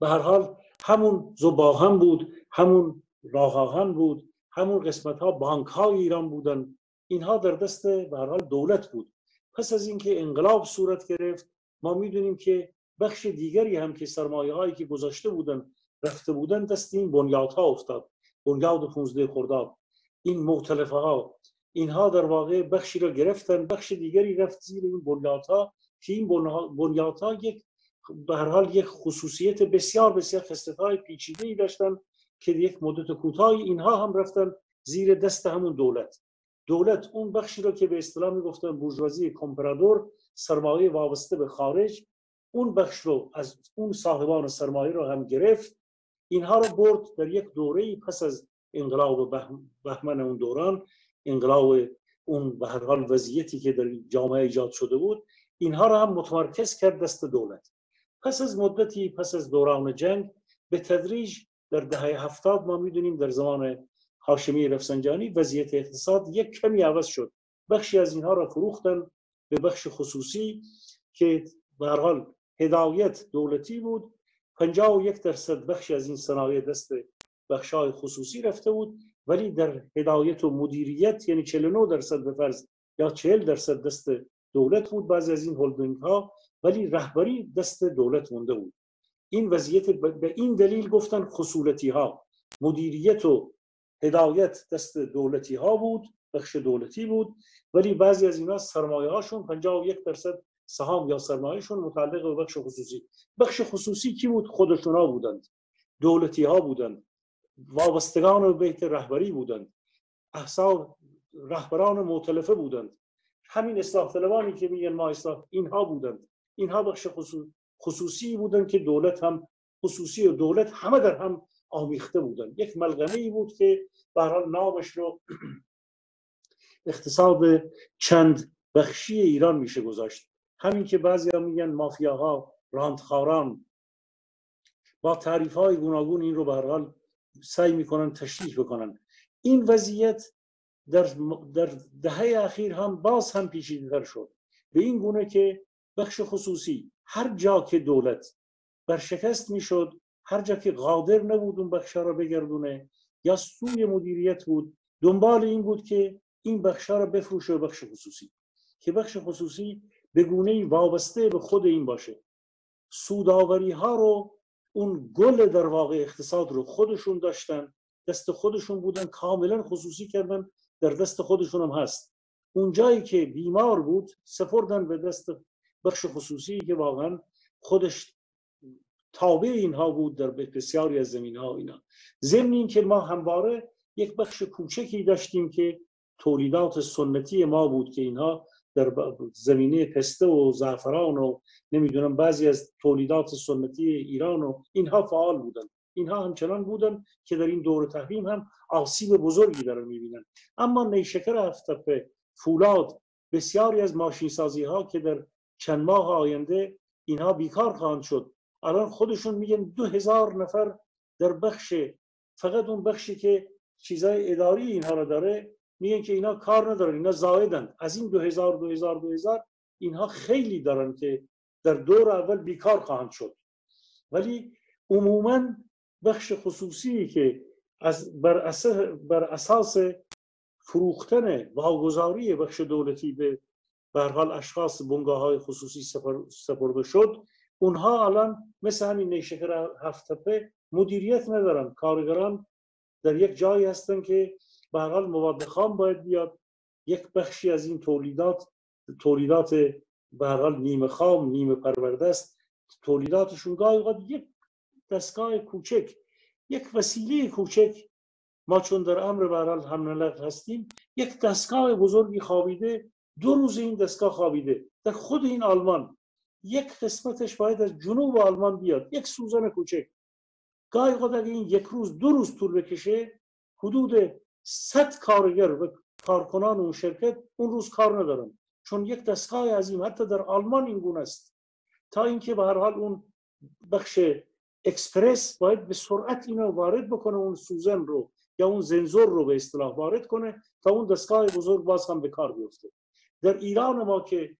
به هر حال همون زباهم بود، همون راه‌آهن بود، همون قسمت‌ها بانک‌های ایران بودن، اینها در دست به هر حال دولت بود. پس از اینکه انقلاب صورت گرفت، ما می‌دونیم که بخش دیگری هم که سرمایه‌هایی که گذاشته بودن رفته بودن دست این بنیادها افتاد. بنیاد پانزده خرداد، این مؤتلفه‌ها، اینها در واقع بخشی را گرفتن، بخش دیگری رفت زیر این بنیادها که این بنیادها یک به هر حال یک خصوصیت بسیار بسیار خصلت‌های پیچیده‌ای داشتن که یک مدت کوتاهی اینها هم رفتن زیر دست همون دولت. دولت اون بخشی رو که به اصطلاح میگفتن بورژوازی کمپرادور، سرمایه وابسته به خارج، اون بخش رو از اون صاحبان سرمایه رو هم گرفت، اینها رو برد در یک دوره‌ای پس از انقلاب بهمن اون دوران، انقلاب اون به هر حال وضعیتی که در جامعه ایجاد شده بود، اینها رو هم متمرکز کرد دست دولت. پس از مدتی پس از دوران جنگ به تدریج در دهه هفتاد ما میدونیم در زمان هاشمی رفسنجانی وضعیت اقتصاد یک کمی عوض شد. بخشی از اینها را فروختن به بخش خصوصی که به هر حال هدایت دولتی بود. پنجاه و یک درصد بخشی از این صنایع دست بخش‌های خصوصی رفته بود، ولی در هدایت و مدیریت یعنی چهل و نه درصد به فرض یا چهل درصد دست دولت بود، بعضی از این هلدینگ‌ها، ولی رهبری دست دولت مونده بود. این وضعیت به این دلیل گفتن خصولتی ها، مدیریت و هدایت دست دولتی ها بود، بخش دولتی بود، ولی بعضی از اینا سرمایه هاشون پنجاه و یک درصد سهام یا سرمایهشون متعلق به بخش خصوصی. بخش خصوصی کی بود؟ خودشون ها بودند، دولتی ها بودند، وابستگان به بیت رهبری بودند، احزاب رهبران مؤتلفه بودند، همین اصلاح طلبانی که میگن ما اصلاح، اینها بودند. اینها بخش خصوصی خصوصی بودن که دولت هم خصوصی و دولت همه در هم آمیخته بودن. یک ملغمه‌ای بود که به هر حال نامش رو اقتصاد چند بخشی ایران میشه گذاشت. همین که بعضیا میگن مافیاها، راندخاران، با تعریف‌های گوناگون این رو به هر حال سعی می‌کنن تشریح بکنن. این وضعیت در در دهه اخیر هم باز هم پیچیده‌تر شد به این گونه که بخش خصوصی هر جا که دولت برشکست میشد، هر جا که قادر نبود اون بخشا را بگردونه یا سوی مدیریت بود، دنبال این بود که این بخشا را بفروشه به بخش خصوصی، که بخش خصوصی به گونه‌ای وابسته به خود این باشه، سوداوری ها رو، اون گل در واقع اقتصاد رو خودشون داشتن، دست خودشون بودن، کاملا خصوصی کردن، در دست خودشون هم هست. اون جایی که بیمار بود سپردن به دست بخش خصوصی که واقعا خودش تابع اینها بود در بسیاری از زمین‌ها. اینا ضمن این که ما همواره یک بخش کوچکی داشتیم که تولیدات سنتی ما بود که اینها در زمینه پسته و زعفران و نمیدونم بعضی از تولیدات سنتی ایران و اینها فعال بودن، اینها همچنان بودن که در این دور تحریم هم آسیب بزرگی دارن میبینن. اما نیشکر، هفتپه، فولاد، بسیاری از ماشینسازی ها که در چند ماه آینده اینها بیکار خواهند شد. الان خودشون میگن دو هزار نفر در بخش، فقط اون بخشی که چیزای اداری اینها را داره، میگن که اینا کار ندارن، اینا زایدن. از این دو هزار دو هزار دو هزار اینها خیلی دارن که در دور اول بیکار خواهند شد. ولی عموما بخش خصوصی که از بر اساس بر اساس فروختن واگذاری بخش دولتی به به هر حال اشخاص بنگاه‌های خصوصی سپرده شد، اونها الان مثل همین نیشکر هفتپه مدیریت ندارن. کارگران در یک جایی هستن که به هر حال مواد خام باید بیاد، یک بخشی از این تولیدات تولیدات به هر حال نیمه خام نیمه پرورده است، تولیداتشون گاهی اوقات یک دستگاه کوچک، یک وسیله کوچک، ما چون در امر به هر حال همنه‌لغو هستیم، یک دستگاه بزرگی خوابیده، دو روز این دستگاه خوابیده در خود این آلمان، یک قسمتش باید از جنوب آلمان بیاد، یک سوزن کوچک. گاهی اوقات اگه این یک روز دو روز طول بکشه، حدود صد کارگر و کارکنان اون شرکت اون روز کار ندارن، چون یک دستگاه عظیم حتی در آلمان این گونه است. تا اینکه به هر حال اون بخش اکسپرس باید به سرعت اینو وارد بکنه، اون سوزن رو یا اون زنزور رو به اصطلاح وارد کنه تا اون دستگاه بزرگ باز هم به کار بیفته. در ایران ما که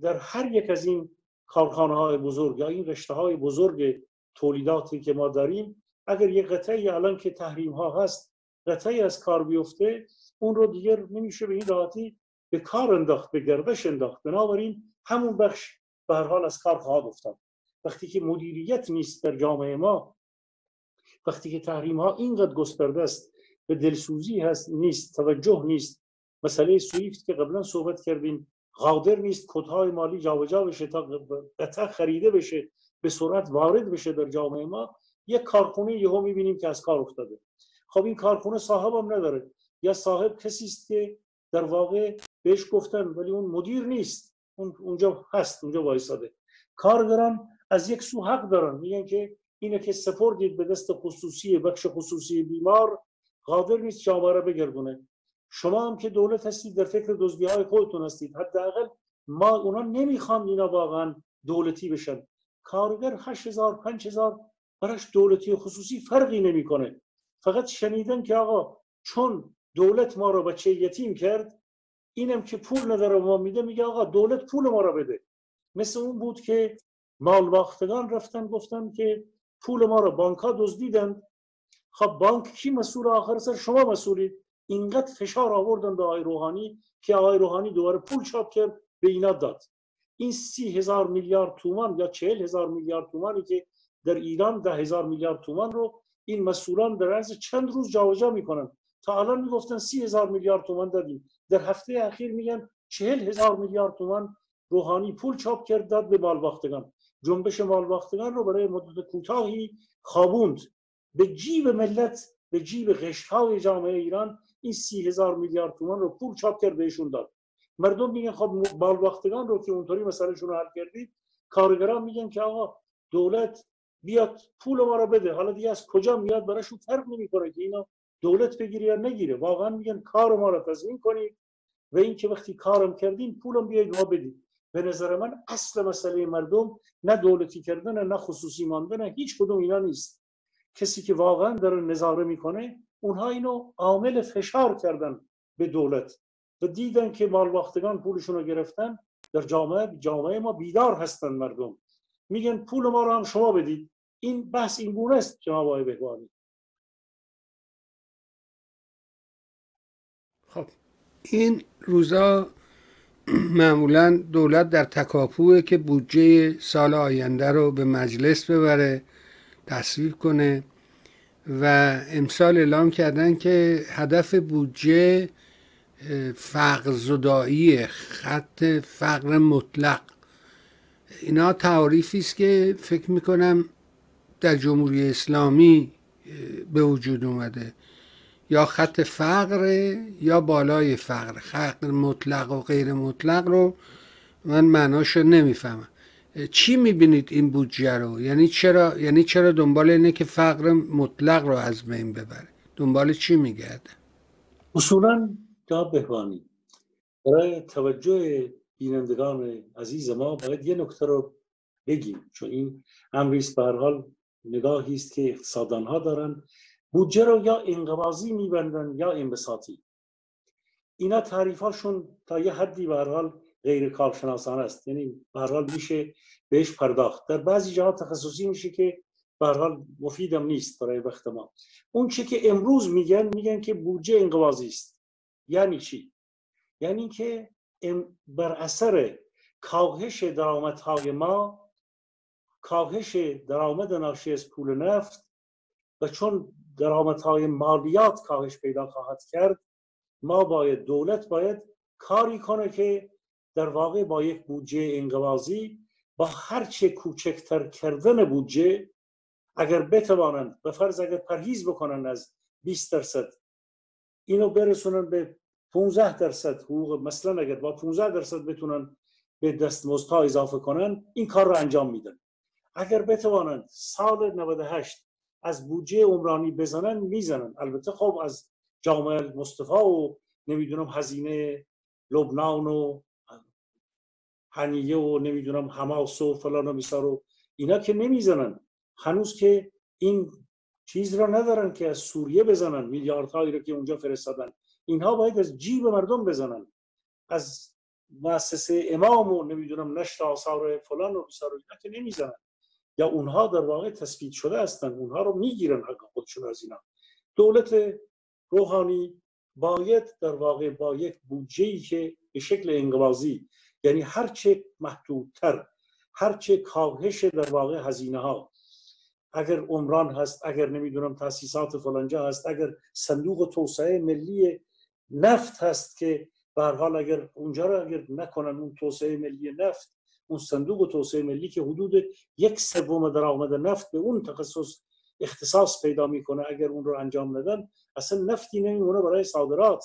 در هر یک از این کارخانه های بزرگ یا این رشته های بزرگ تولیداتی که ما داریم، اگر یک قطعی الان که تحریم ها هست قطعی از کار بیفته، اون رو دیگر نمیشه به این راحتی به کار انداخت، به گردش انداخت. بنابراین همون بخش به هر حال از کار خواهد افتاد. وقتی که مدیریت نیست در جامعه ما، وقتی که تحریم ها اینقدر گسترده است، به دلسوزی هست نیست، توجه نیست، مسئله سویفت که قبلا صحبت کردیم، قادر نیست کدهای مالی جابجا بشه تا قطع خریده بشه، به سرعت وارد بشه در جامعه ما، یک کارخونه یهو می‌بینیم که از کار افتاده. خب این کارخونه صاحبم نداره، یا صاحب کسی است که در واقع بهش گفتن ولی اون مدیر نیست، اون اونجا هست، اونجا وایساده. کارگران از یک سو حق دارن، میگن که اینه که سپردید به دست خصوصی، بخش خصوصی بیمار، قادر نیست جامعه را بگردونه. شما هم که دولت هستید در فکر دزدی‌های خودتون هستید. حداقل ما اونا نمیخوام اینا واقعا دولتی بشن. کارگر هشت هزار پنج هزار براش دولتی و خصوصی فرقی نمیکنه. فقط شنیدن که آقا چون دولت ما رو بچه یتیم کرد، اینم که پول نداره ما میده، میگه آقا دولت پول ما رو بده. مثل اون بود که مال باختگان رفتن گفتن که پول ما رو بانک‌ها دزدیدن. خب بانک کی مسئول؟ آخر سر شما مسئولید. اینقدر فشار آوردن به آقای روحانی که آقای روحانی دوباره پول چاپ کرد به اینا داد. این سی هزار میلیارد تومان یا چهل هزار میلیارد تومانی که در ایران ده هزار میلیارد تومان رو این مسئولان در عرض چند روز جابجا میکنن. تا الان میگفتن سی هزار میلیارد تومان دادیم، در هفته اخیر میگن چهل هزار میلیارد تومان روحانی پول چاپ کرد داد به مالباختگان. جنبش مالباختگان رو برای مدت کوتاهی خوابوند، به جیب ملت، به جیب قشرهای جامعه ایران این سی هزار میلیارد تومان رو پول چاپ کرد بهشون داد. مردم میگن خب بالواختگان رو که اونطوری مسئلهشون رو حل کردید. کارگران میگن که آقا دولت بیاد پول ما رو بده، حالا دیگه از کجا میاد براشون فرق نمیکنه که اینا دولت بگیره یا نگیره. واقعا میگن کار ما رو تضمین کنید و این که وقتی کارم کردین پولم بیاید ما بدید. به نظر من اصل مسئله مردم نه دولتی کردن نه خصوصی ماندن هیچ کدوم اینا نیست. کسی که واقعا داره نظاره میکنه اونها اینو عامل فشار کردن به دولت و دیدن که مالباختگان پولشون رو گرفتن. در جامعه جامعه ما بیدار هستن مردم، میگن پول ما رو هم شما بدید. این بحث این گونه است جناب آقای بهبهانی. خب این روزا معمولا دولت در تکاپوه که بودجه سال آینده رو به مجلس ببره تصویب کنه و امسال اعلام کردن که هدف بودجه فقر زدایی، خط فقر مطلق. اینا تعاریفی است که فکر میکنم در جمهوری اسلامی به وجود اومده، یا خط فقر یا بالای فقر. فقر مطلق و غیر مطلق رو من معناش رو نمیفهمم. چی میبینید این بودجه رو؟ یعنی چرا یعنی چرا دنبال اینه که فقر مطلق رو از بین ببره؟ دنبال چی میگرده؟ اصولاً جناب بهبهانی برای توجه بینندگان عزیز ما باید یه نکته رو بگیم، چون این امریست به هر حال نگاهی است که اقتصادانها دارن. بودجه رو یا انقباضی میبندن یا انبساطی. اینا تعریفاشون تا یه حدی به هر حال غیر کارشناسانه است، یعنی به هر حال میشه بهش پرداخت. در بعضی جاها تخصصی میشه که به هر حال مفیدم نیست برای وقت ما. اون چه که امروز میگن میگن که بودجه انقباضی است. یعنی چی؟ یعنی که بر اثر کاهش درآمدهای ما، کاهش درآمد ناشی از پول نفت و چون درآمدهای مالیات کاهش پیدا خواهد کرد، ما باید دولت باید کاری کنه که در واقع با یک بودجه انقباضی با هرچه کوچکتر کردن بودجه، اگر بتوانند به فرض اگر پرهیز بکنن از بیست درصد اینو برسونن به پانزده درصد حقوق، مثلا اگر با پانزده درصد بتونن به دستمزدها اضافه کنن این کار رو انجام میدن. اگر بتوانند سال نود و هشت از بودجه عمرانی بزنن میزنن. البته خب از جامعه مصطفی و نمیدونم هزینه لبنان و حنیه و نمیدونم حماس و فلان و بیسار و اینا که نمیزنن، هنوز که این چیز را ندارن که از سوریه بزنن، میلیاردهایی را که اونجا فرستادن اینها باید از جیب مردم بزنن، از مؤسسه امام و نمیدونم نشر آثار فلان و بیسار و اینا که نمیزنن. یا اونها در واقع تثبیت شده هستن، اونها رو میگیرن حق خودشون از اینا. دولت روحانی باید در واقع با یک بودجه‌ای که به شکل انقباضی، یعنی هرچه محدودتر، هرچه کاهش در واقع هزینه ها، اگر عمران هست، اگر نمیدونم تاسیسات فلانجا هست، اگر صندوق توسعه ملی نفت هست که به هر حال اگر اونجا رو اگر نکنن اون توسعه ملی نفت، اون صندوق توسعه ملی که حدود یک سوم درآمد نفت به اون تخصص اختصاص پیدا میکنه، اگر اون رو انجام ندن اصلا نفتی نمیمونه برای صادرات،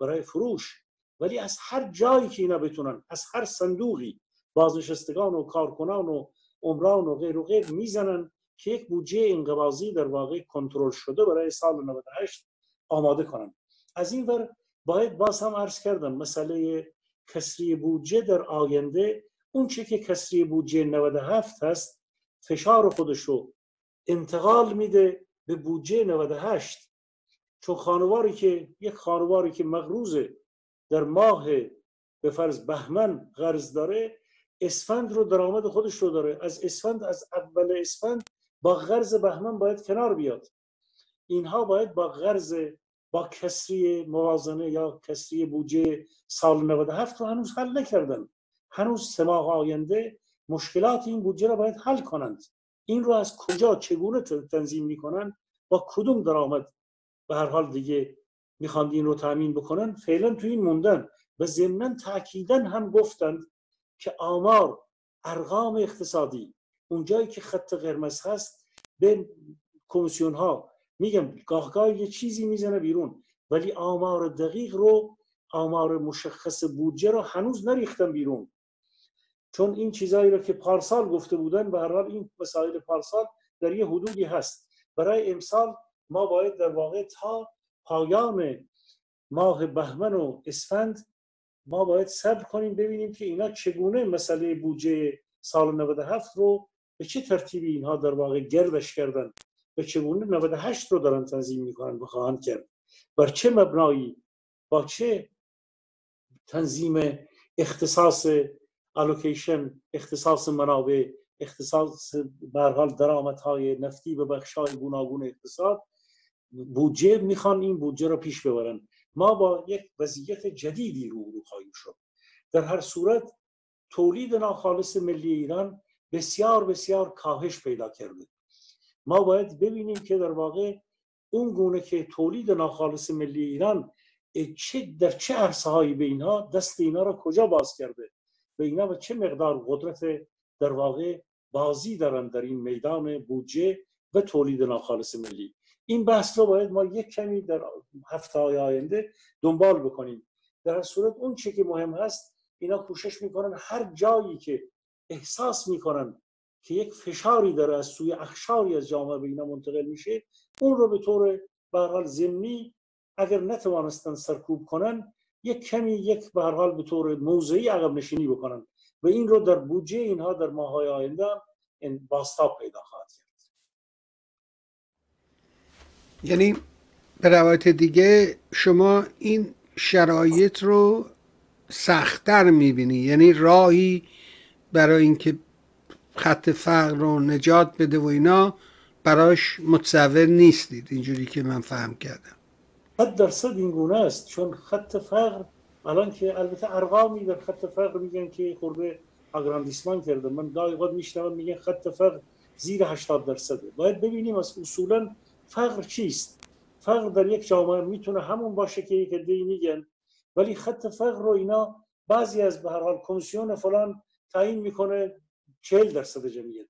برای فروش. ولی از هر جایی که اینا بتونن، از هر صندوقی بازنشستگان و کارکنان و عمران و غیر و غیر میزنن که یک بودجه انقباضی در واقع کنترل شده برای سال نود و هشت آماده کنن. از این ور باید باز هم عرض کردم مسئله کسری بودجه در آینده، اون چه که کسری بودجه نود و هفت هست فشار خودش رو انتقال میده به بودجه نود و هشت. چون خانواری که یک خانواری که مقروض در ماه به فرض بهمن قرض داره، اسفند رو درآمد خودش رو داره، از اسفند از اول اسفند با قرض بهمن باید کنار بیاد. اینها باید با قرض با کسری موازنه یا کسری بودجه سال نود و هفت رو هنوز حل نکردن. هنوز سه ماه آینده مشکلات این بودجه را باید حل کنند. این رو از کجا چگونه تنظیم میکنن، با کدوم درآمد به هر حال دیگه میخواند این رو تامین بکنن، فعلا تو این موندن. و ضمن تاکیدا هم گفتند که آمار ارقام اقتصادی اونجایی که خط قرمز هست به کمیسیون ها میگم گاهگاه یه چیزی میزنه بیرون، ولی آمار دقیق رو، آمار مشخص بودجه رو هنوز نریختن بیرون. چون این چیزایی رو که پارسال گفته بودن به هر حال این مسائل پارسال در یه حدودی هست. برای امسال ما باید در واقع تا پایان ماه بهمن و اسفند ما باید صبر کنیم ببینیم که اینا چگونه مسئله بودجه سال نود و هفت رو به چه ترتیبی اینها در واقع گردش کردن و چگونه نود و هشت رو دارن تنظیم میکنن و خواهند کرد، بر چه مبنایی، با چه تنظیم اختصاص الوکیشن، اختصاص منابع، اختصاص به هر حال درآمدهای نفتی و بخش‌های گوناگون اقتصاد بودجه میخوان این بودجه رو پیش ببرن. ما با یک وضعیت جدیدی روبرو خواهیم شد. در هر صورت تولید ناخالص ملی ایران بسیار بسیار کاهش پیدا کرده. ما باید ببینیم که در واقع اون گونه که تولید ناخالص ملی ایران چه در چه عرصه‌هایی به اینها دست اینا را کجا باز کرده و اینا با چه مقدار قدرت در واقع بازی دارن در این میدان بودجه و تولید ناخالص ملی. این بحث رو باید ما یک کمی در هفته‌های آینده دنبال بکنیم. در صورت اون چه که مهم هست اینا کوشش میکنن هر جایی که احساس میکنن که یک فشاری داره از سوی اخشاری از جامعه به اینا منتقل میشه، اون رو به طور به هر حال ضمنی اگر نتوانستن سرکوب کنن یک کمی یک به هر حال به طور موضعی عقب نشینی بکنن و این رو در بودجه اینها در ماه‌های آینده این بازتاب پیدا خواهد کرد. یعنی به روایت دیگه شما این شرایط رو سخت‌تر می‌بینی، یعنی راهی برای اینکه خط فقر رو نجات بده و اینا براش متصور نیستید، اینجوری که من فهم کردم. صد درصد این گونه است، چون خط فقر الان که البته ارقامی در خط فقر میگن که خورده آگراندیسمان کرده، من گاهی اوقات میشنوم میگن خط فقر زیر هشتاد درصده. باید ببینیم از اصولا فقر چیست. فقر در یک جامعه میتونه همون باشه که یک عده‌ای میگن، ولی خط فقر رو اینا بعضی از به هر حال کمیسیون فلان تعیین میکنه چهل درصد جمعیت،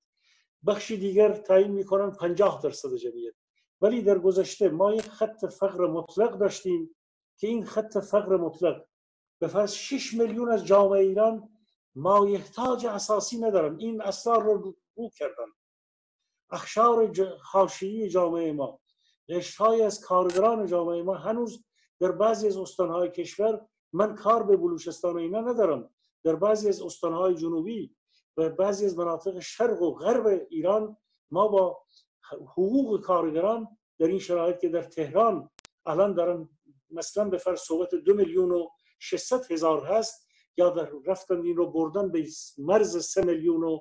بخشی دیگر تعیین میکنن پنجاه درصد جمعیت. ولی در گذشته ما یک خط فقر مطلق داشتیم که این خط فقر مطلق به فرض شش میلیون از جامعه ایران مایحتاج اساسی ندارن. این اسرار رو رو کردن. اخشار حاشیه‌ای جامعه ما، قشرهای از کارگران جامعه ما هنوز در بعضی از استانهای کشور، من کار به بلوچستان و اینا ندارم، در بعضی از استانهای جنوبی و بعضی از مناطق شرق و غرب ایران ما با حقوق کارگران در این شرایط که در تهران الان دارن مثلا به فرض صحبت دو میلیون و ششصد هزار هست، یا در رفتن این رو بردن به مرز سه میلیون و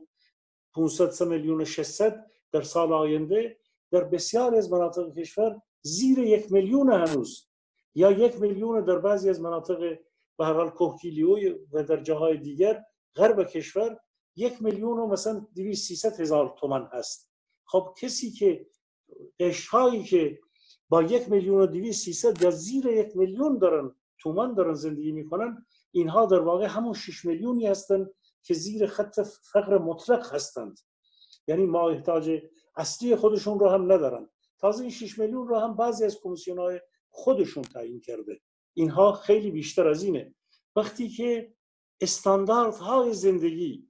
پانصد، سه میلیون و ششصد در سال آینده، در بسیاری از مناطق کشور زیر یک میلیون هنوز، یا یک میلیون در بعضی از مناطق به هر حال کوهگیلویی و در جاهای دیگر غرب کشور یک میلیون و مثلا دویست سیصد هزار تومان هست. خب کسی که قشرهایی که با یک میلیون و دویست سیصد یا زیر یک میلیون دارن تومان دارن زندگی میکنن، اینها در واقع همون شش میلیونی هستند که زیر خط فقر مطلق هستند، یعنی ما احتیاج اصلی خودشون رو هم ندارن. تازه این شش میلیون رو هم بعضی از کمیسیون‌های خودشون تعیین کرده. اینها خیلی بیشتر از اینه. وقتی که استانداردهای زندگی،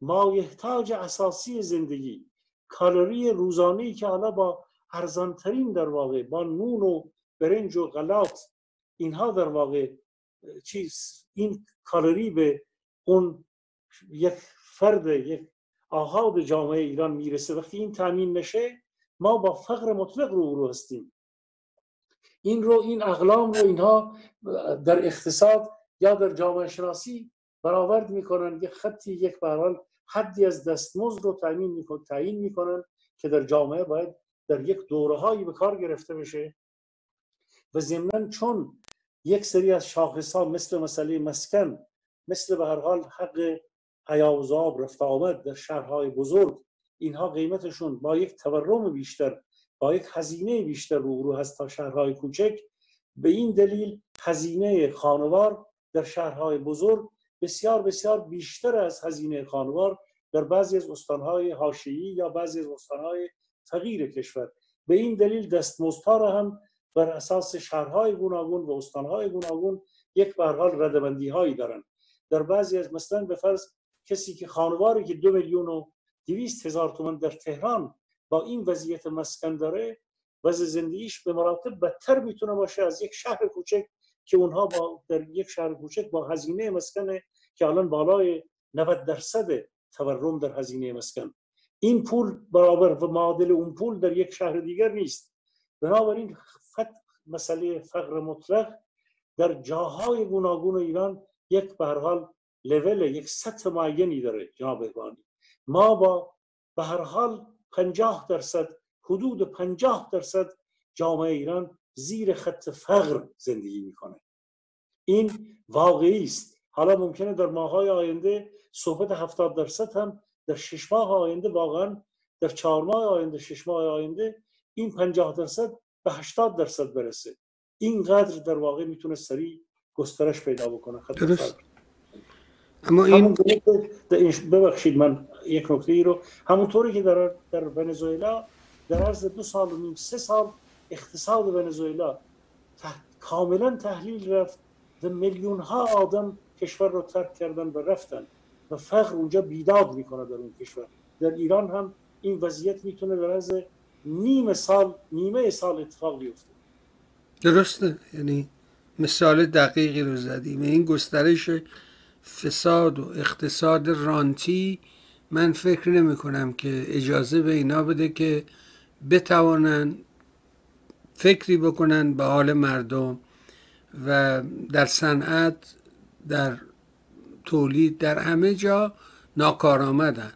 ما احتیاج اساسی زندگی، کالری روزانه‌ای که حالا با ارزانترین در واقع با نون و برنج و غلات اینها در واقع چیز این کالری به اون یک فرد یک آهاد جامعه ایران میرسه، وقتی این تامین نشه ما با فقر مطلق روبرو هستیم. این رو این اقلام رو اینها در اقتصاد یا در جامعه شناسی برآورد میکنن، یک خطی یک به هر حال حدی از دستمزد رو تامین میکنن تعیین میکنن که در جامعه باید در یک دوره‌هایی به کار گرفته بشه و ضمناً چون یک سری از شاخص‌ها مثل مسئله مسکن، مثل به هر حال حق حیاوز آب، رفت آمد در شهرهای بزرگ، اینها قیمتشون با یک تورم بیشتر، با یک هزینه بیشتر روبرو هست تا شهرهای کوچک. به این دلیل هزینه خانوار در شهرهای بزرگ بسیار بسیار بیشتر از هزینه خانوار در بعضی از استانهای حاشیه‌ای یا بعضی از استانهای فقیر کشور. به این دلیل دستمزدها را هم بر اساس شهرهای گوناگون و استانهای گوناگون یک به هر حال ردبندی‌هایی دارن. در بعضی از مثلا به فرض کسی که خانواری که دو میلیون و دویست هزار تومان در تهران با این وضعیت مسکن داره، وضع زندگیش به مراتب بدتر میتونه باشه از یک شهر کوچک که اونها با در یک شهر کوچک با هزینه مسکن که الان بالای نود درصد تورم در هزینه مسکن، این پول برابر و معادل اون پول در یک شهر دیگر نیست. بنابراین مسئله فقر مطلق در جاهای گوناگون ایران یک به هر حال لول، یک سطح معینی داره. جناب بهبهانی، ما با به هر حال پنجاه درصد، حدود پنجاه درصد جامعه ایران زیر خط فقر زندگی میکنه. این واقعی است. حالا ممکنه در ماه‌های آینده صحبت هفتاد درصد هم در شش ماه آینده، واقعا در چهار ماه آینده، شش ماه آینده این پنجاه درصد به هشتاد درصد برسه. اینقدر در واقع میتونه سریع گسترش پیدا بکنه خط فقر. اما این ببخشید من یک نکته ای رو، همونطوری که در در ونزوئلا در عرض دو سال و نیم سه سال اقتصاد ونزوئلا تحت، کاملا تحلیل رفت و میلیون ها آدم کشور رو ترک کردن و رفتن و فقر اونجا بیداد میکنه در اون کشور. در ایران هم این وضعیت میتونه در عرض نیم سال، نیمه سال اتفاق بیفته. درسته، یعنی مثال دقیقی رو زدیم. این گسترش فساد و اقتصاد رانتی من فکر نمی کنم که اجازه به اینا بده که بتوانن فکری بکنن به حال مردم و در صنعت، در تولید، در همه جا ناکار آمدن.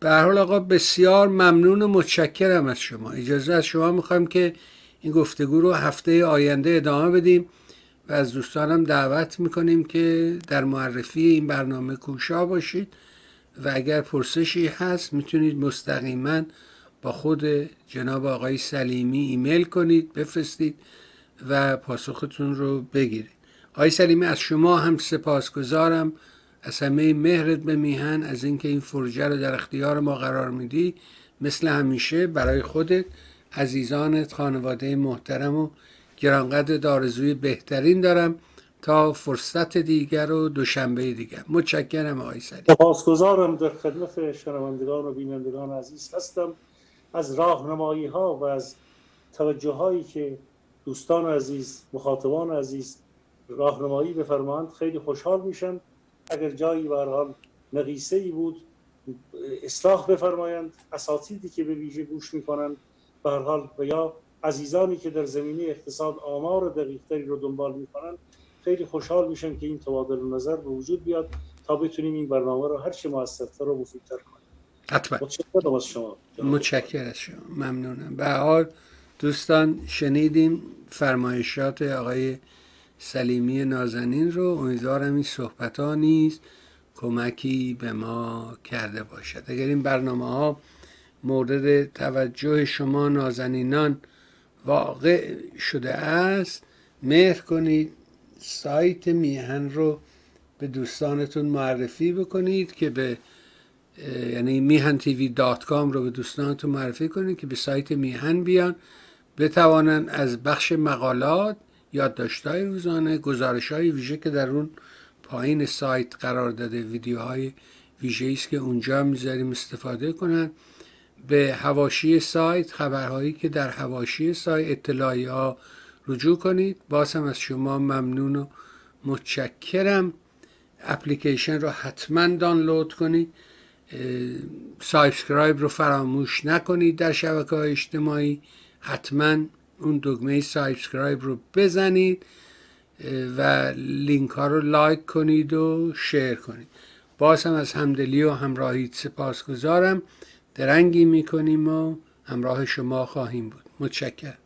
به هر حال آقا بسیار ممنون و متشکرم از شما. اجازه از شما میخوام که این گفتگو رو هفته آینده ادامه بدیم و از دوستانم دعوت میکنیم که در معرفی این برنامه کوشا باشید و اگر پرسشی هست میتونید مستقیما با خود جناب آقای سلیمی ایمیل کنید، بفرستید و پاسختون رو بگیرید. آقای سلیمی از شما هم سپاسگزارم، از همه مهرت به میهن، از اینکه این فرجه رو در اختیار ما قرار میدی. مثل همیشه برای خودت، عزیزانت، خانواده محترم و گرانقدر آرزوی بهترین دارم تا فرصت دیگر و دوشنبه دیگر. متشکرم آقای سلیمی. سپاسگزارم، در خدمت شنوندگان و بینندگان عزیز هستم. از راهنمایی ها و از توجه هایی که دوستان عزیز، مخاطبان عزیز راهنمایی بفرمایند خیلی خوشحال میشم. اگر جایی به هر حال نقیصه ای بود اصلاح بفرمایند، اساتیدی که به ویژه گوش میکنند به هر حال و یا عزیزانی که در زمینه اقتصاد آمار دقیقتری رو دنبال میکنند، خیلی خوشحال میشم که این تبادل نظر به وجود بیاد تا بتونیم این برنامه رو هر چه موثرتر و مفیدتر کنیم. حتما. متشکرم از شما. متشکرم از شما، ممنونم. به هر حال دوستان شنیدیم فرمایشات آقای سلیمی نازنین رو. امیدوارم این صحبت ها نیز کمکی به ما کرده باشد. اگر این برنامه ها مورد توجه شما نازنینان واقع شده است، مهر کنید سایت میهن رو به دوستانتون معرفی بکنید که به، یعنی میهن تیوی دات کام رو به دوستانتون معرفی کنید که به سایت میهن بیان، بتوانند از بخش مقالات، یادداشت‌های روزانه، گزارش‌های ویژه که در اون پایین سایت قرار داده، ویدیوهای ویژه‌ای است که اونجا می‌ذاریم، استفاده کنن. به حواشی سایت، خبرهایی که در حواشی سایت، اطلاعیه‌ها رجوع کنید. بازم از شما ممنون و متشکرم. اپلیکیشن رو حتما دانلود کنید. سابسکرایب رو فراموش نکنید. در شبکه‌های اجتماعی حتما اون دکمه سابسکرایب رو بزنید و لینک ها رو لایک کنید و شیر کنید. باز هم از همدلی و همراهیت سپاسگزارم. درنگی میکنیم و همراه شما خواهیم بود. متشکرم.